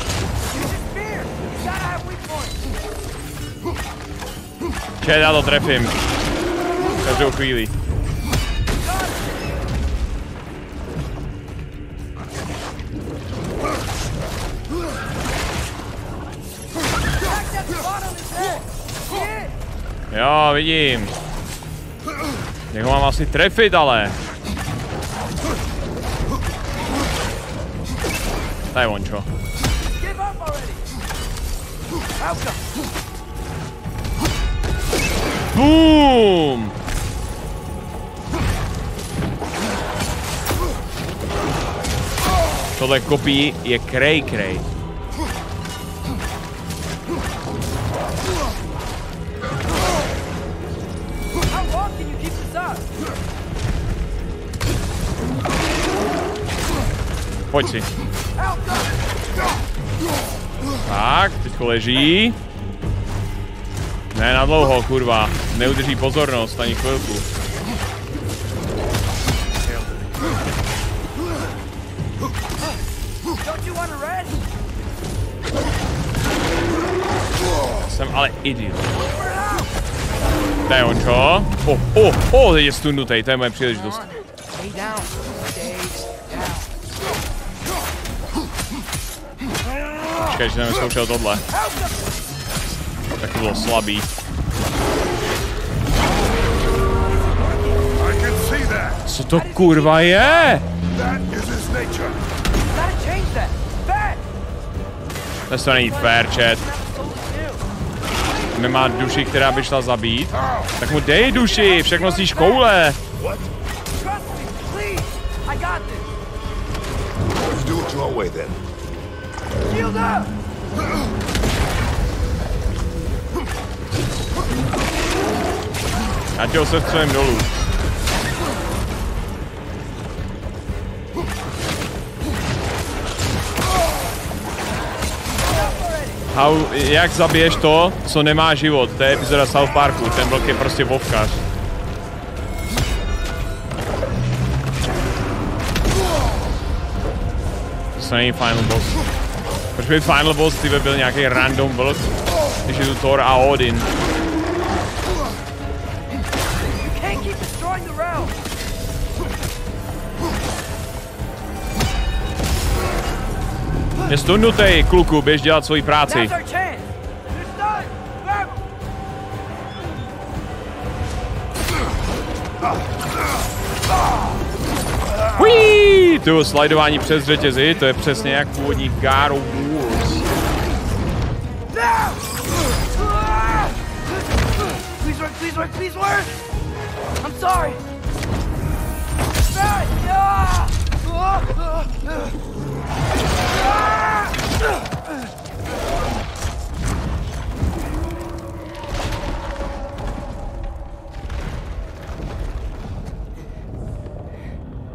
Čet, já to trefím. Každou chvíli. Jo, vidím. Někoho mám asi trefit, ale... Tady on čo. Boom! Tohle kopí je krej krej. Pojď si. Tak, teďko leží. Ne, na dlouho, kurva. Neudrží pozornost ani chvilku. Jsem ale idiot. To je on, čo? Oh, oh, oh, teď je stundutej, to je moje příležitost. Počkej, že jsem vyzkoušel tohle. Tak to bylo slabý. Co to kurva je? To není fair, chat. Nemá duši, která by šla zabít. Tak mu dej duši, všechno si koule. Já tě osevcujem dolů. How, jak zabiješ to, co nemá život? To je epizoda South Parku, ten blok je prostě vovkař. To není final boss. Proč by final boss tyhle byl nějaký random vlk, když je tu Thor a Odin? Je stundutej, kluku, běž dělat svoji práci. Huiii, tu slidování přes řetězy, to je přesně jak původní God of Wars.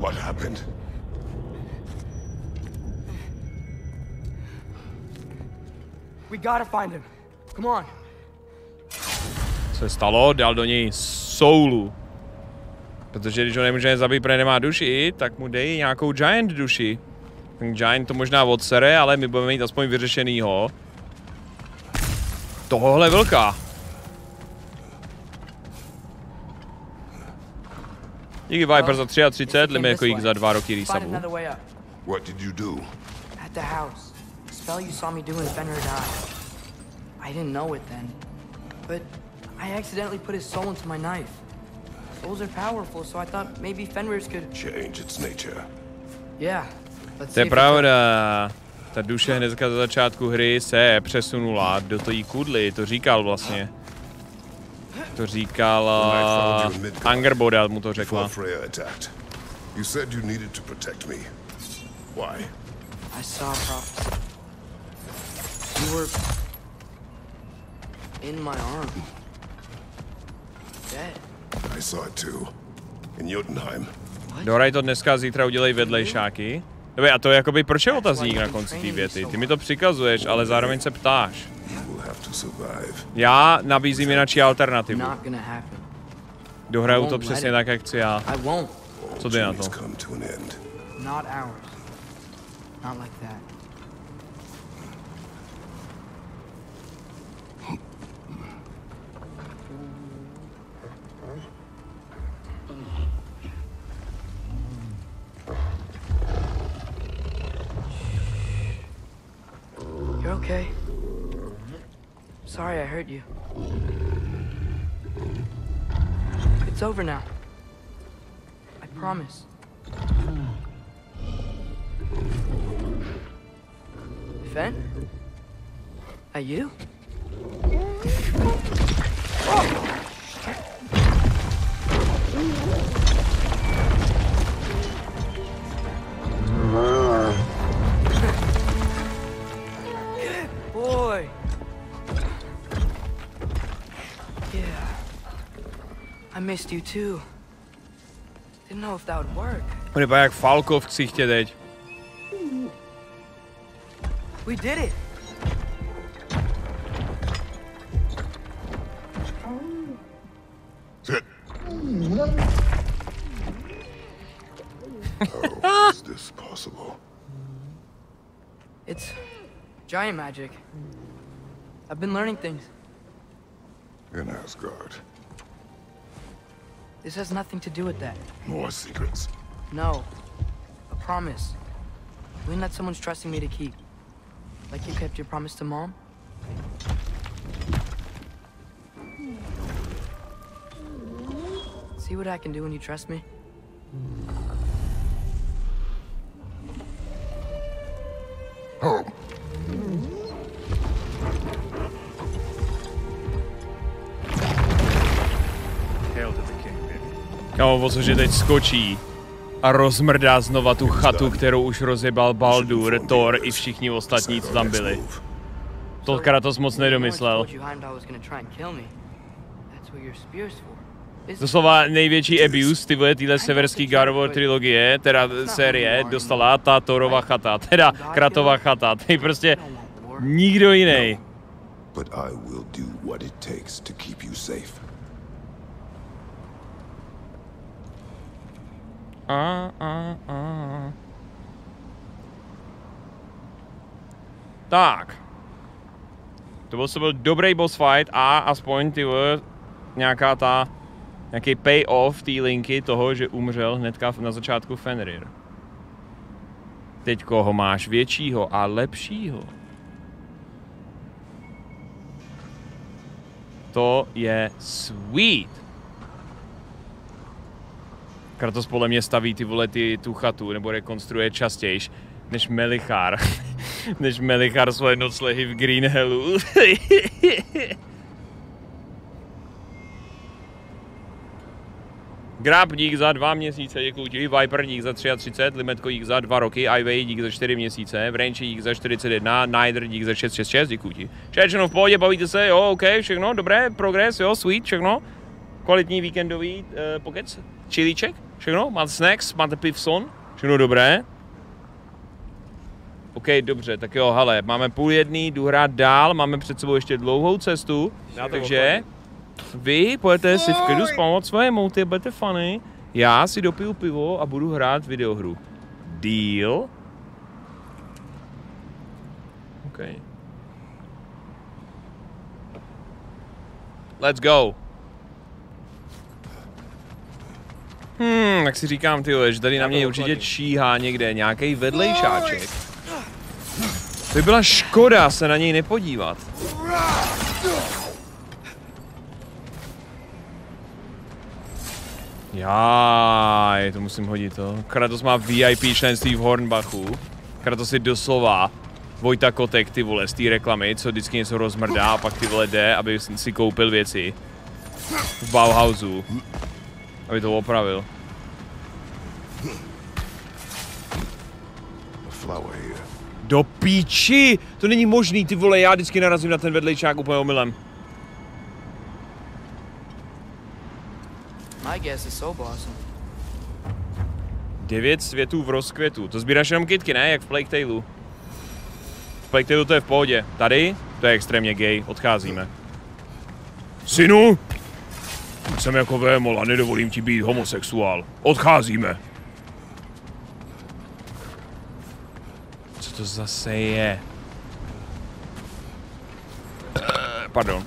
What happened? We gotta find him. Come on. Co se stalo? Dal do něj soulu. Protože když ho nemůžeme zabít, protože nemá duši, tak mu dej nějakou giant duši. Giant to možná odsere, ale my budeme mít aspoň vyřešenýho. Tohohle vlka. Díky Viper za třicet tři, jdeme jako jich za dva roky rýsabu. What did you do? At the house. Spell you saw me do in Fenrir died. I didn't know it then. But I accidentally put his soul into my knife. Souls are powerful, so I thought maybe Fenrir's could change its nature. Yeah. To je pravda, ta duše hnedka za začátku hry se přesunula do té kudly, to říkal vlastně. To říkal Angerboda, mu to řekla. Dohraj to dneska, zítra udělej vedlejšáky. Dobře, a to je jakoby, proč je otazník na konci té věty? Ty mi to přikazuješ, ale zároveň se ptáš. Já nabízím jináčí alternativu. Dohraju to přesně tak, jak chci já. Co ty na to? You're okay. Sorry I hurt you. It's over now. I promise. Fen? Are you? On vypadá jak Falco v ksichtě teď. We did it. How is this possible? It's giant magic. I've been learning things. In Asgard. This has nothing to do with that. More secrets? No. A promise. One that someone's trusting me to keep. Like you kept your promise to Mom? See what I can do when you trust me? Oh. Kámo, o cože teď skočí a rozmrdá znova tu chatu, kterou už rozjebal Baldur, Thor i všichni ostatní, co tam byli. To Kratos moc nedomyslel. Doslova největší abuse, ty vole, týhle severský God of War trilogie, teda série, dostala ta Thorova chata, teda Kratova chata, tady prostě nikdo jiný. A, a, a. Tak. To byl, to byl dobrý boss fight a aspoň ty vole, nějaká ta, nějaký payoff té linky toho, že umřel hnedka na začátku Fenrir. Teď koho máš většího a lepšího. To je sweet. Kratos podle mě staví ty vole ty, tu chatu, nebo rekonstruuje častějš, než Melichar. Než Melichar svoje noclehy v Green Hellu. Grab, dík za dva měsíce, děkuju ti. Viper, dík za třicet tři, Limetko, dík za dva roky, Ivey, dík za čtyři měsíce, Vrenči, dík za čtyřicet jedna, Nider, dík za šest set šedesát šest, děkuju ti. Všechno v pohodě, bavíte se, jo, OK, všechno, dobré, progres, jo, sweet, všechno. Kvalitní víkendový uh, pokec, chilíček, všechno, máte snacks, máte pivson, všechno dobré. OK, dobře, tak jo, hele, máme půl jedný, jdu hrát dál, máme před sebou ještě dlouhou cestu, takže vy pojďte si v klidu spamovat své emoty, budete funny, já si dopiju pivo a budu hrát videohru. Deal? OK. Let's go. Hmm, tak si říkám, tyhle, že tady na mě určitě číhá někde nějaký vedlejšáček. To by byla škoda se na něj nepodívat. Jáj, to musím hodit to. Kratos má V I P členství v Hornbachu. Kratos si doslova Vojta Kotek, ty vole, z té reklamy, co vždycky něco rozmrdá a pak ty vole jde, aby si koupil věci v Bauhausu. Aby to opravil. Do píči! To není možný, ty vole, já vždycky narazím na ten vedlejčák úplně omylem. Devět světů v rozkvětu. To sbíráš jenom kytky, ne? Jak v Plague Tailu. V Plague Tailu to je v pohodě. Tady? To je extrémně gay. Odcházíme. Synu! Jsem jako vémol a nedovolím ti být homosexuál. Odcházíme. Co to zase je? Pardon.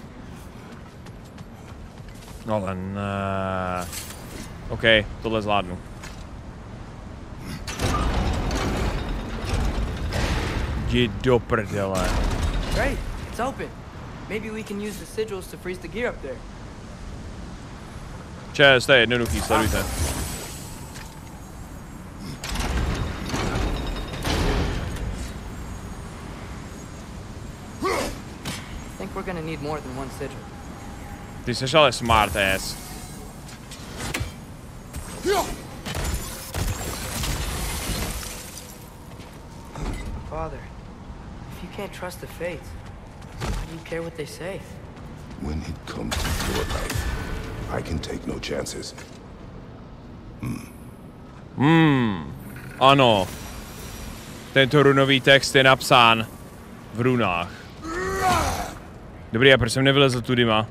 No len... Uh... OK, tohle zvládnu. Jdi do prdele. Great, it's open. Maybe we can use the sigils to freeze the gear up there. Čes, to je jednoduchý, sledujte. Ty jsi ale smart ass. Father, if you can't trust the fates, why do you care what they say? When it comes to your life. I can take no chances. Hmm. Hmm. Ano. Tento runový text je napsán v runách. Dobrý, a proč jsem nevylezl tu dyma?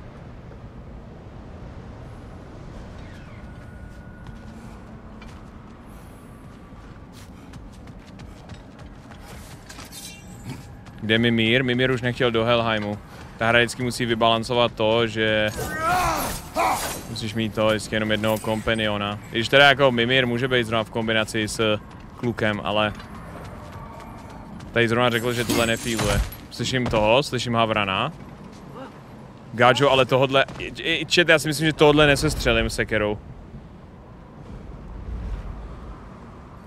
Kde je Mimir? Mimir už nechtěl do Helheimu. Ta hra vždycky musí vybalancovat to, že musíš mít to vždycky jenom jednoho kompaniona. I když teda jako Mimir může být zrovna v kombinaci s klukem, ale tady zrovna řekl, že tohle nefíluje. Slyším toho, slyším Havrana. Gáčo, ale tohodle... Čet, já si myslím, že tohle nesestřelím sekerou.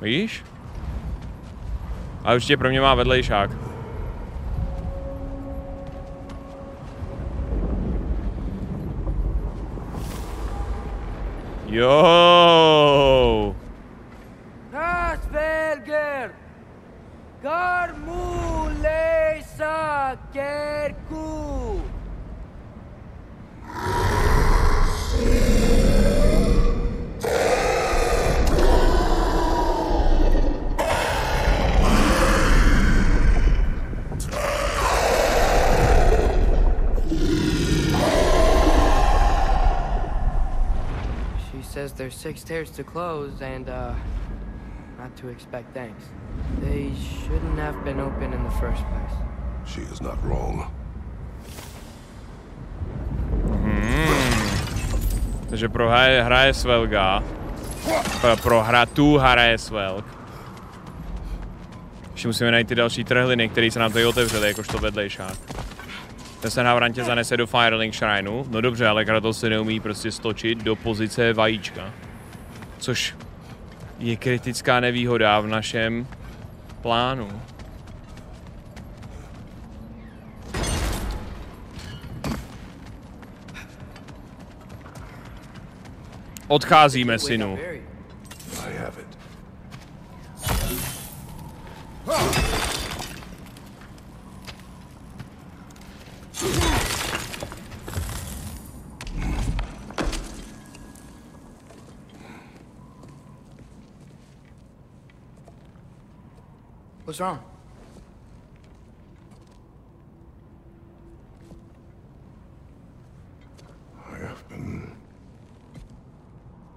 Víš? Ale určitě pro mě má vedlejšák. Jo. Asperger. Garmulejsa Kerku. Says there's six tears to close and uh not to expect thanks. They shouldn't have been open in the first place. She is not wrong. Hmm. Takže prohraje hraje Svelga. Pro, pro hratu hraje Svelg. Ještě musíme najít ty další trhliny, které se nám tady otevřely, jakožto vedlejšák. Ten se na vrantě zanese do Firelink Shrineu. No dobře, ale Kratos se neumí prostě stočit do pozice vajíčka. Což je kritická nevýhoda v našem plánu. Odcházíme, synu. What's wrong? I have been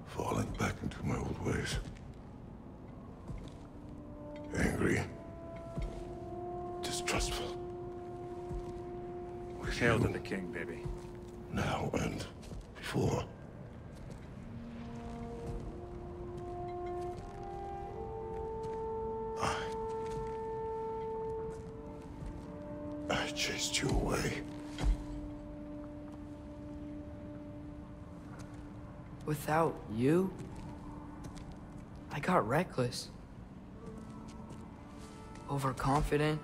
falling back into my old ways. Angry, distrustful. We failed in the king, baby. Now and before. Chased you away. Without you, I got reckless, overconfident,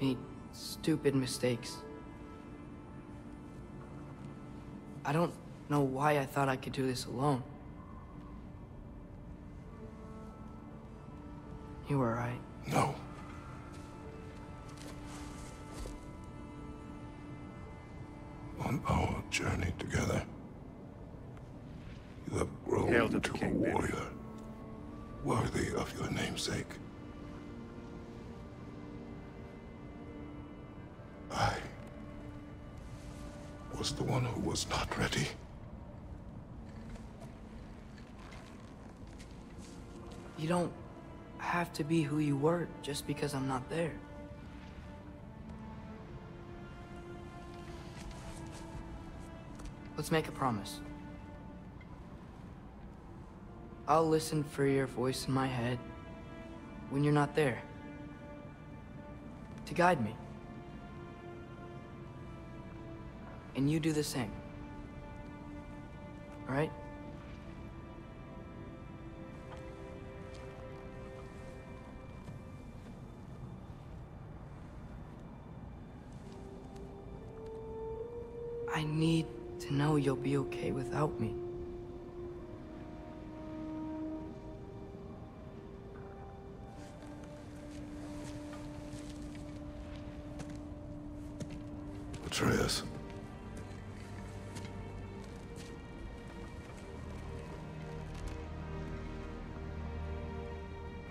made stupid mistakes. I don't know why I thought I could do this alone. You were right. No. On our journey together, you have grown into a warrior worthy of your namesake. I was the one who was not ready. You don't have to be who you were just because I'm not there. Let's make a promise. I'll listen for your voice in my head when you're not there, to guide me. And you do the same. All right? I need to know you'll be okay without me. Atreus.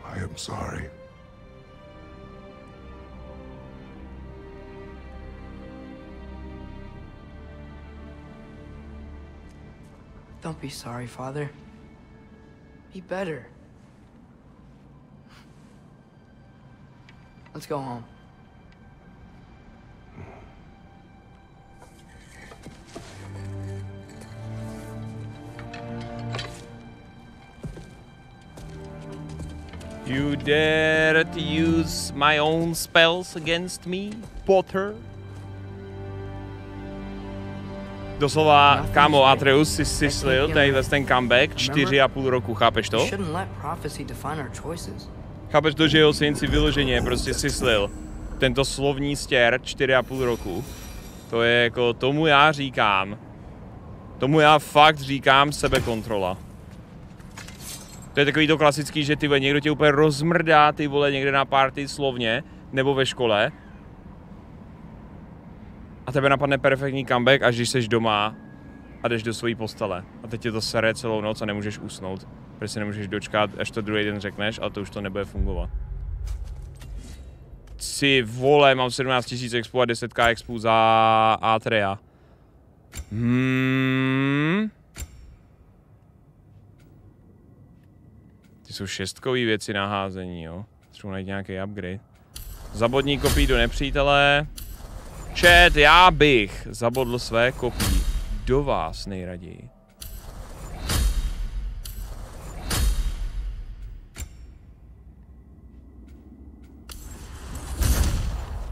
I I am sorry. Don't be sorry, Father. Be better. Let's go home. You dare to use my own spells against me, Potter? Doslova, kámo, Atreus si syslil tenhle ten comeback, čtyři a půl roku, chápeš to? Chápeš to, že jeho syn si vyloženě prostě syslil tento slovní stěr čtyři a půl roku. To je jako, tomu já říkám, tomu já fakt říkám sebekontrola. To je takový to klasický, že ty vole, někdo tě úplně rozmrdá, ty vole, někde na party slovně, nebo ve škole. A tebe napadne perfektní comeback, až když jsi doma a jdeš do své postele. A teď tě to sere celou noc a nemůžeš usnout. Protože si nemůžeš dočkat, až to druhý den řekneš, ale to už to nebude fungovat. Ty vole, mám sedmnáct tisíc expů a deset tisíc expů za Atrea. Hmm. Ty jsou šestkový věci na házení, jo. Třeba najít nějaký upgrade. Zabodní kopí do nepřítele. Chat, já bych zabodl své kopí do vás nejraději.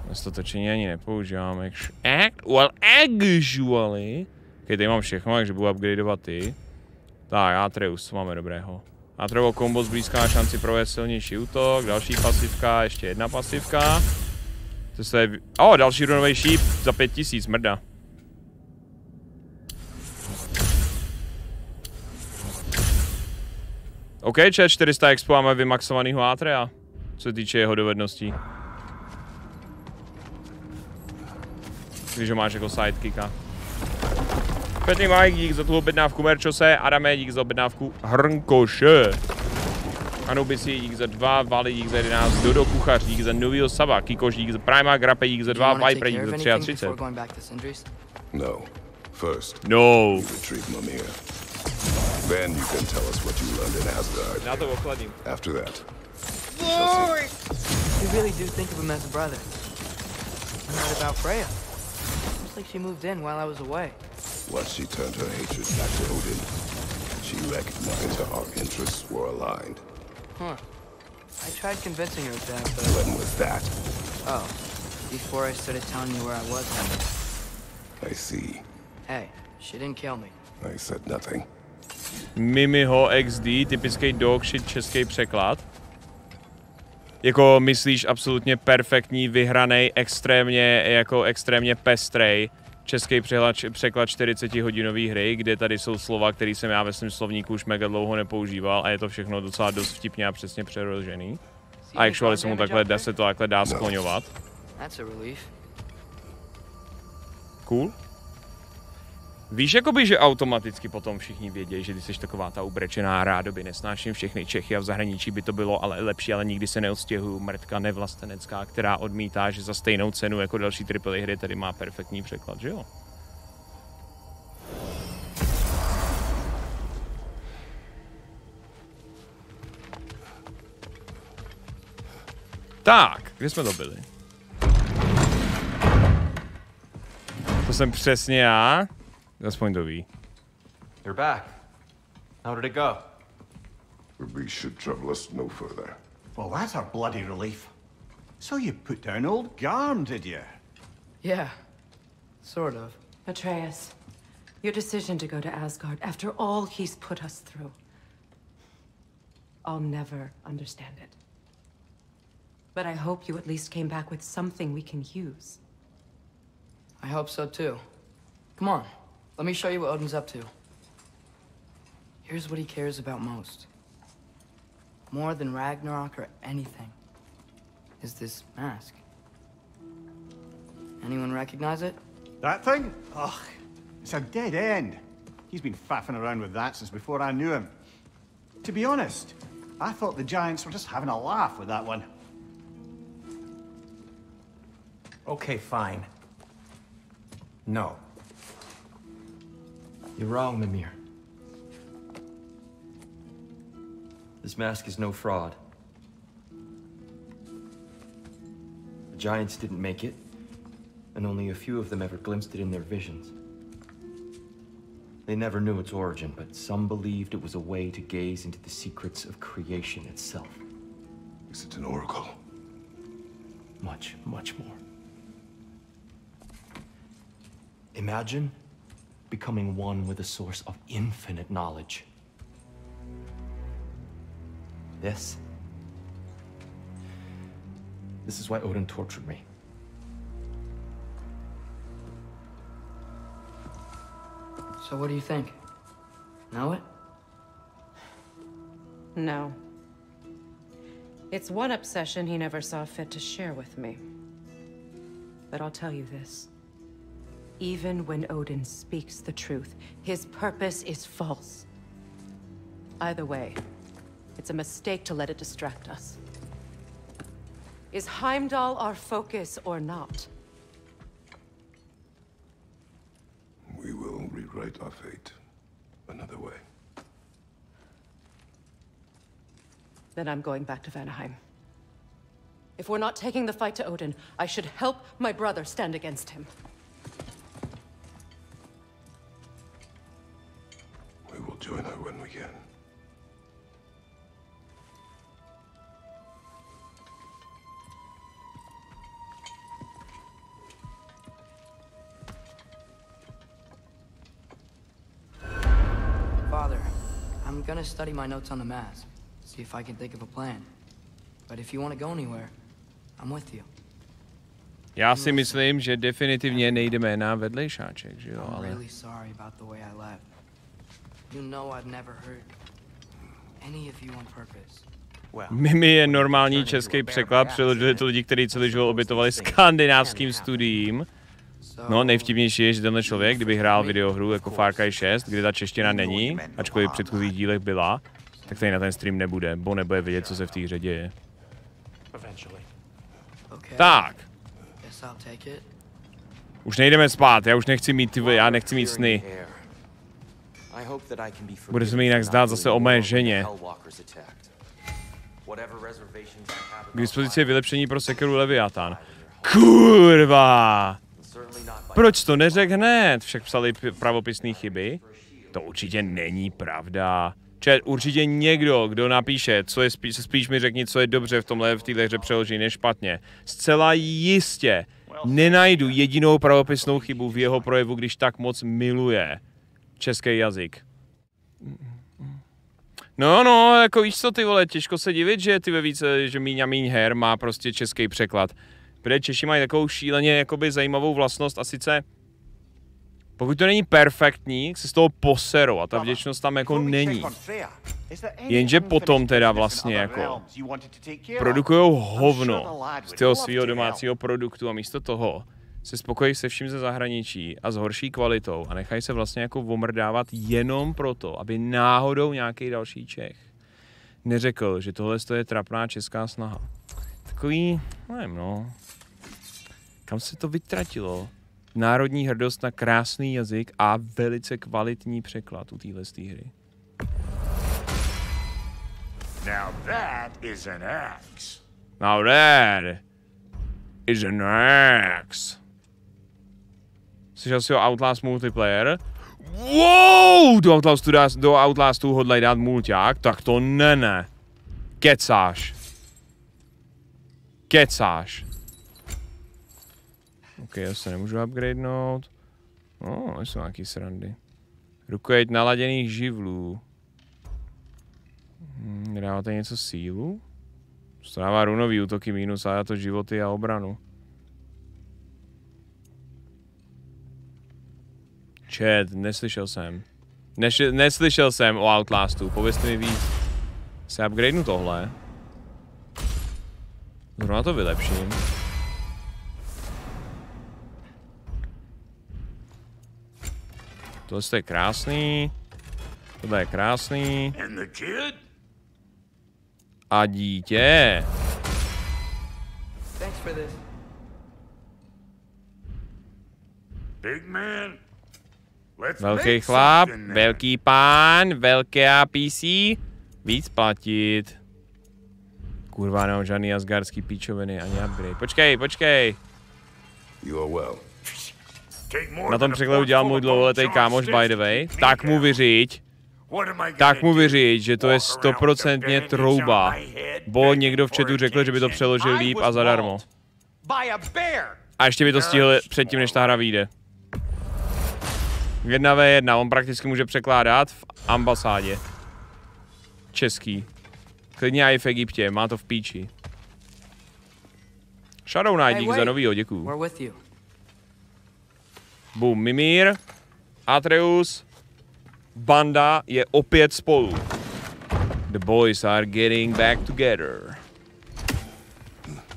Dnes to točení ani nepoužívám, jakž... Well, actually... Ok, tady mám všechno, takže budu upgradeovat ty. Tak, Atreus, co máme dobrého? Atrevo kombo zblízká na šanci provést silnější útok, další pasivka, ještě jedna pasivka. To se... O, oh, další runový šíp za pět tisíc, mrda. OK, če, čtyři sta expo máme vymaxovanýho Atrea, co se týče jeho dovedností. Když ho máš jako sidekicka. Petný Mike, dík za tu objednávku Merčose, Adame, dík za objednávku Hrnkoše. Anubisi, dík za dva, Vali, dík za jedenáct, Dodo Kuchař, dík za novýho Sava, Kikoš, dík za Prima, Grape, dík za dva, Viper, dík za třicet tři. No. First, no. You retrieve Mimir. Then you can tell us what you learned in Asgard. Já to ochladím. After that. You really do think of him as a brother. Not about Freya. Looks like she moved in while I was away. Once she turned her hatred back to Odin, she recognized her interests were aligned. Huh. I tried convincing her of that, but... When was that? Oh. Before I started telling you where I was. I see. Hey, she didn't kill me. I said nothing. Mimiho X D, typický dog shit český překlad. Jako myslíš absolutně perfektní, vyhranej, extrémně, jako extrémně pestrej. Český překlad čtyřicetihodinový hry, kde tady jsou slova, které jsem já ve svém slovníku už mega dlouho nepoužíval a je to všechno docela dost vtipně a přesně přeložený. A actually se mu takhle dá, se to takhle dá skloňovat. Cool. Víš, jakoby, že automaticky potom všichni vědějí, že ty jsi taková ta ubrečená rádoby, nesnáším všechny Čechy a v zahraničí by to bylo ale lepší, ale nikdy se neodstěhuju, mrtka nevlastenecká, která odmítá, že za stejnou cenu jako další triple hry tady má perfektní překlad, že jo? Tak, kde jsme to byli? To jsem přesně já. Aspoň to ví. You're back. How did it go? We should travel us no further. Well, that's our bloody relief. So you put down old Garm, did you? Yeah, sort of. Atreus, your decision to go to Asgard after all he's put us through. I'll never understand it. But I hope you at least came back with something we can use. I hope so too. Come on. Let me show you what Odin's up to. Here's what he cares about most. More than Ragnarok or anything is this mask. Anyone recognize it? That thing? Ugh, it's a dead end. He's been faffing around with that since before I knew him. To be honest, I thought the giants were just having a laugh with that one. Okay, fine. No. You're wrong, Mimir. This mask is no fraud. The giants didn't make it, and only a few of them ever glimpsed it in their visions. They never knew its origin, but some believed it was a way to gaze into the secrets of creation itself. Is it an oracle? Much, much more. Imagine becoming one with a source of infinite knowledge. This. This is why Odin tortured me. So what do you think? Know it? No. It's one obsession he never saw fit to share with me. But I'll tell you this. Even when Odin speaks the truth, his purpose is false. Either way, it's a mistake to let it distract us. Is Heimdall our focus or not? We will rewrite our fate another way. Then I'm going back to Vanaheim. If we're not taking the fight to Odin, I should help my brother stand against him. We will join her when we can. I'm gonna study my notes on the mask, see if I can think of a plan. But if you want to go anywhere, I'm with you. Já si myslím, že definitivně nejdeme na vedlejšáček, že jo, ale... I'm really sorry about the way I left. You know I've never hurt any of you on purpose. Mimi je normální český překlad, přeložili to lidi, kteří celý život obětovali skandinávským studiím. No, nejvtipnější je, že tenhle člověk, kdyby hrál videohru jako Far Cry šest, kde ta čeština není, ačkoliv v předchozích dílech byla, tak tady na ten stream nebude, bo nebude vědět, co se v té hře děje. Tak. Už nejdeme spát, já už nechci mít ty, já nechci mít sny. Bude se mi jinak zdát zase o mé ženě. K dispozici je vylepšení pro sekeru Leviathan. Kurva! Proč to neřek hned? Však psali pravopisné chyby. To určitě není pravda. Čet, určitě někdo, kdo napíše, co je spíš, spíš mi řekni, co je dobře v tomhle v této hře přeloží, než špatně. Zcela jistě nenajdu jedinou pravopisnou chybu v jeho projevu, když tak moc miluje český jazyk. No, no, jako víš co, ty vole, těžko se divit, že ty ve více, že míň a míň her má prostě český překlad. Protože Češi mají takovou šíleně jakoby zajímavou vlastnost a sice pokud to není perfektní, se z toho poserou a ta vděčnost tam jako není. Jenže potom teda vlastně jako produkujou hovno z toho svého domácího produktu a místo toho se spokojí se vším ze zahraničí a s horší kvalitou a nechají se vlastně jako omrdávat jenom proto, aby náhodou nějaký další Čech neřekl, že tohle je trapná česká snaha. Takový, nevím no. Kam se to vytratilo? Národní hrdost na krásný jazyk a velice kvalitní překlad u téhle hry. Now that is an axe. Now that is an axe. Slyšel jsi o Outlast multiplayer? Wow! Do Outlastu, do Outlastu hodlají dát mulťák? Tak to ne, ne. Kecáš. Kecáš. Ok, já se nemůžu upgradenout. No, jsou nějaký srandy. Rukojeť naladěných živlů. Hmm, nedáváte něco sílu? Stává runový útoky minus, ale já to životy a obranu. Chat, neslyšel jsem. Nešli, neslyšel jsem o Outlastu, povězte mi víc. Se upgradenu tohle. Zrovna to vylepším. Tohle je krásný. Tohle je krásný. a dítě. Velký chlap, velký pán, velké á pé cé, víc platit. Kurva, nemám žádný asgardský píčoviny ani upgrade. Počkej, počkej. Na tom překledu dělal můj dlouholetý kámoš, by the way. Tak mu vyřiď. Tak mu vyřiď, že to je stoprocentně trouba. Bo někdo v chatu řekl, že by to přeložil líp a zadarmo. A ještě by to stihl předtím, než ta hra vyjde. jedna vé jedna, on prakticky může překládat v ambasádě. Český. Klidně i v Egyptě, má to v píči. Shadow Knight, dík za novýho, děkuju. Bum, Mimir, Atreus, banda je opět spolu. The boys are getting back together.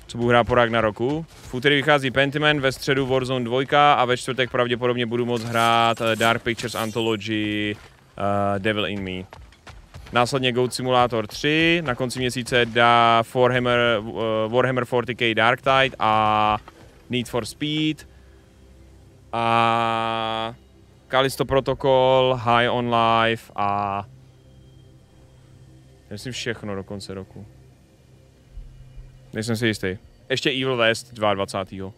Co budu hrát po Ragnaroku? V úterý vychází Pentiment, ve středu Warzone dva a ve čtvrtek pravděpodobně budu moct hrát Dark Pictures Anthology uh, Devil in Me. Následně Goat Simulator tři, na konci měsíce dá Warhammer, uh, Warhammer čtyřicet tisíc Dark Tide a Need for Speed a Callisto Protocol, High on Life a myslím všechno do konce roku. Nejsem si jistý. Ještě Evil West dvacátého druhého.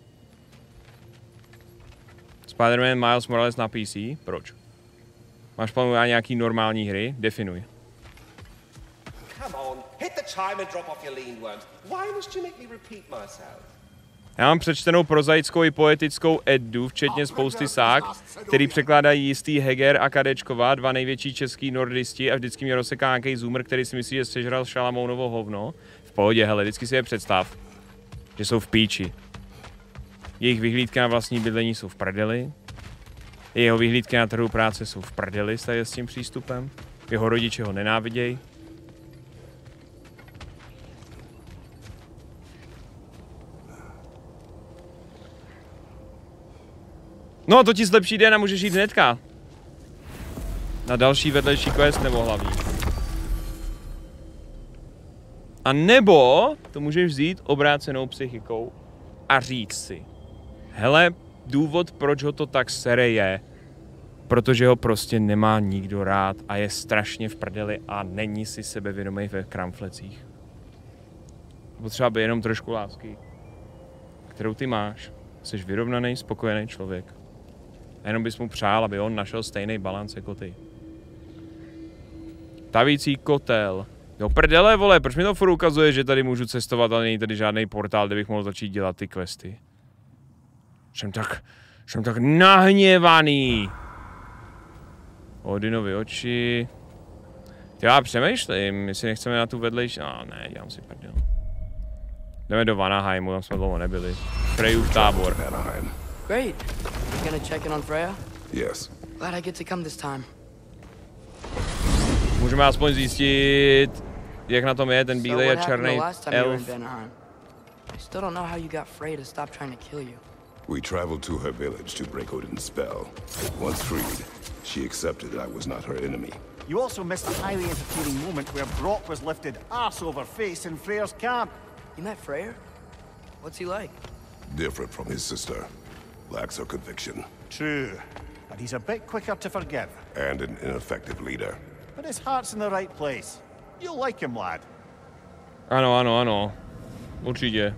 Spider-Man Miles Morales na pé cé? Proč? Máš plán na nějaký normální hry? Definuj. Já mám přečtenou prozaickou i poetickou eddu, včetně spousty sák, který překládají jistý Heger a Kadečková, dva největší český nordisti, a vždycky mě rozseká nějaký zoomer, který si myslí, že sežral Šalamounovo hovno. V pohodě, hele, vždycky si je představ, že jsou v píči. Jejich vyhlídky na vlastní bydlení jsou v prdeli, jeho vyhlídky na trhu práce jsou v prdeli s, s tím přístupem, jeho rodiče ho nenávidějí. No a to ti zlepší den a můžeš jít hnedka na další vedlejší quest nebo hlavní. A nebo to můžeš vzít obrácenou psychikou a říct si, hele, důvod, proč ho to tak sere, je, protože ho prostě nemá nikdo rád a je strašně v prdeli a není si sebevědomý ve kramflecích. Potřeba by jenom trošku lásky, kterou ty máš. Jsi vyrovnaný, spokojený člověk. A jenom bys mu přál, aby on našel stejný balanc jako ty. Tavící kotel. No prdele, vole, proč mi to furt ukazuje, že tady můžu cestovat, ale není tady žádný portál, kde bych mohl začít dělat ty questy. Jsem tak, jsem tak nahněvaný. Odinovi oči. Já přemýšlím, jestli nechceme na tu vedlejší, no ne, dělám si prdel. Jdeme do Vanaheimu, tam jsme dlouho nebyli. Freyův tábor. Great. You're gonna check in on Freya? Yes. Glad I get to come this time. Můžeme aspoň zjistit, jak na tom je ten bílej a černý elf. I still don't know how you got Frey to stop trying to kill you. We traveled to her village to break Odin's spell. Once freed, she accepted that I was not her enemy. You also missed a highly entertaining moment where Brock was lifted ass over face in Freyr's camp. You met Freyr? What's he like? Different from his sister. Lacks her conviction. True. But he's a bit quicker to forgive. And an ineffective leader. But his heart's in the right place. You'll like him, lad. Ano, ano, ano. Určitě.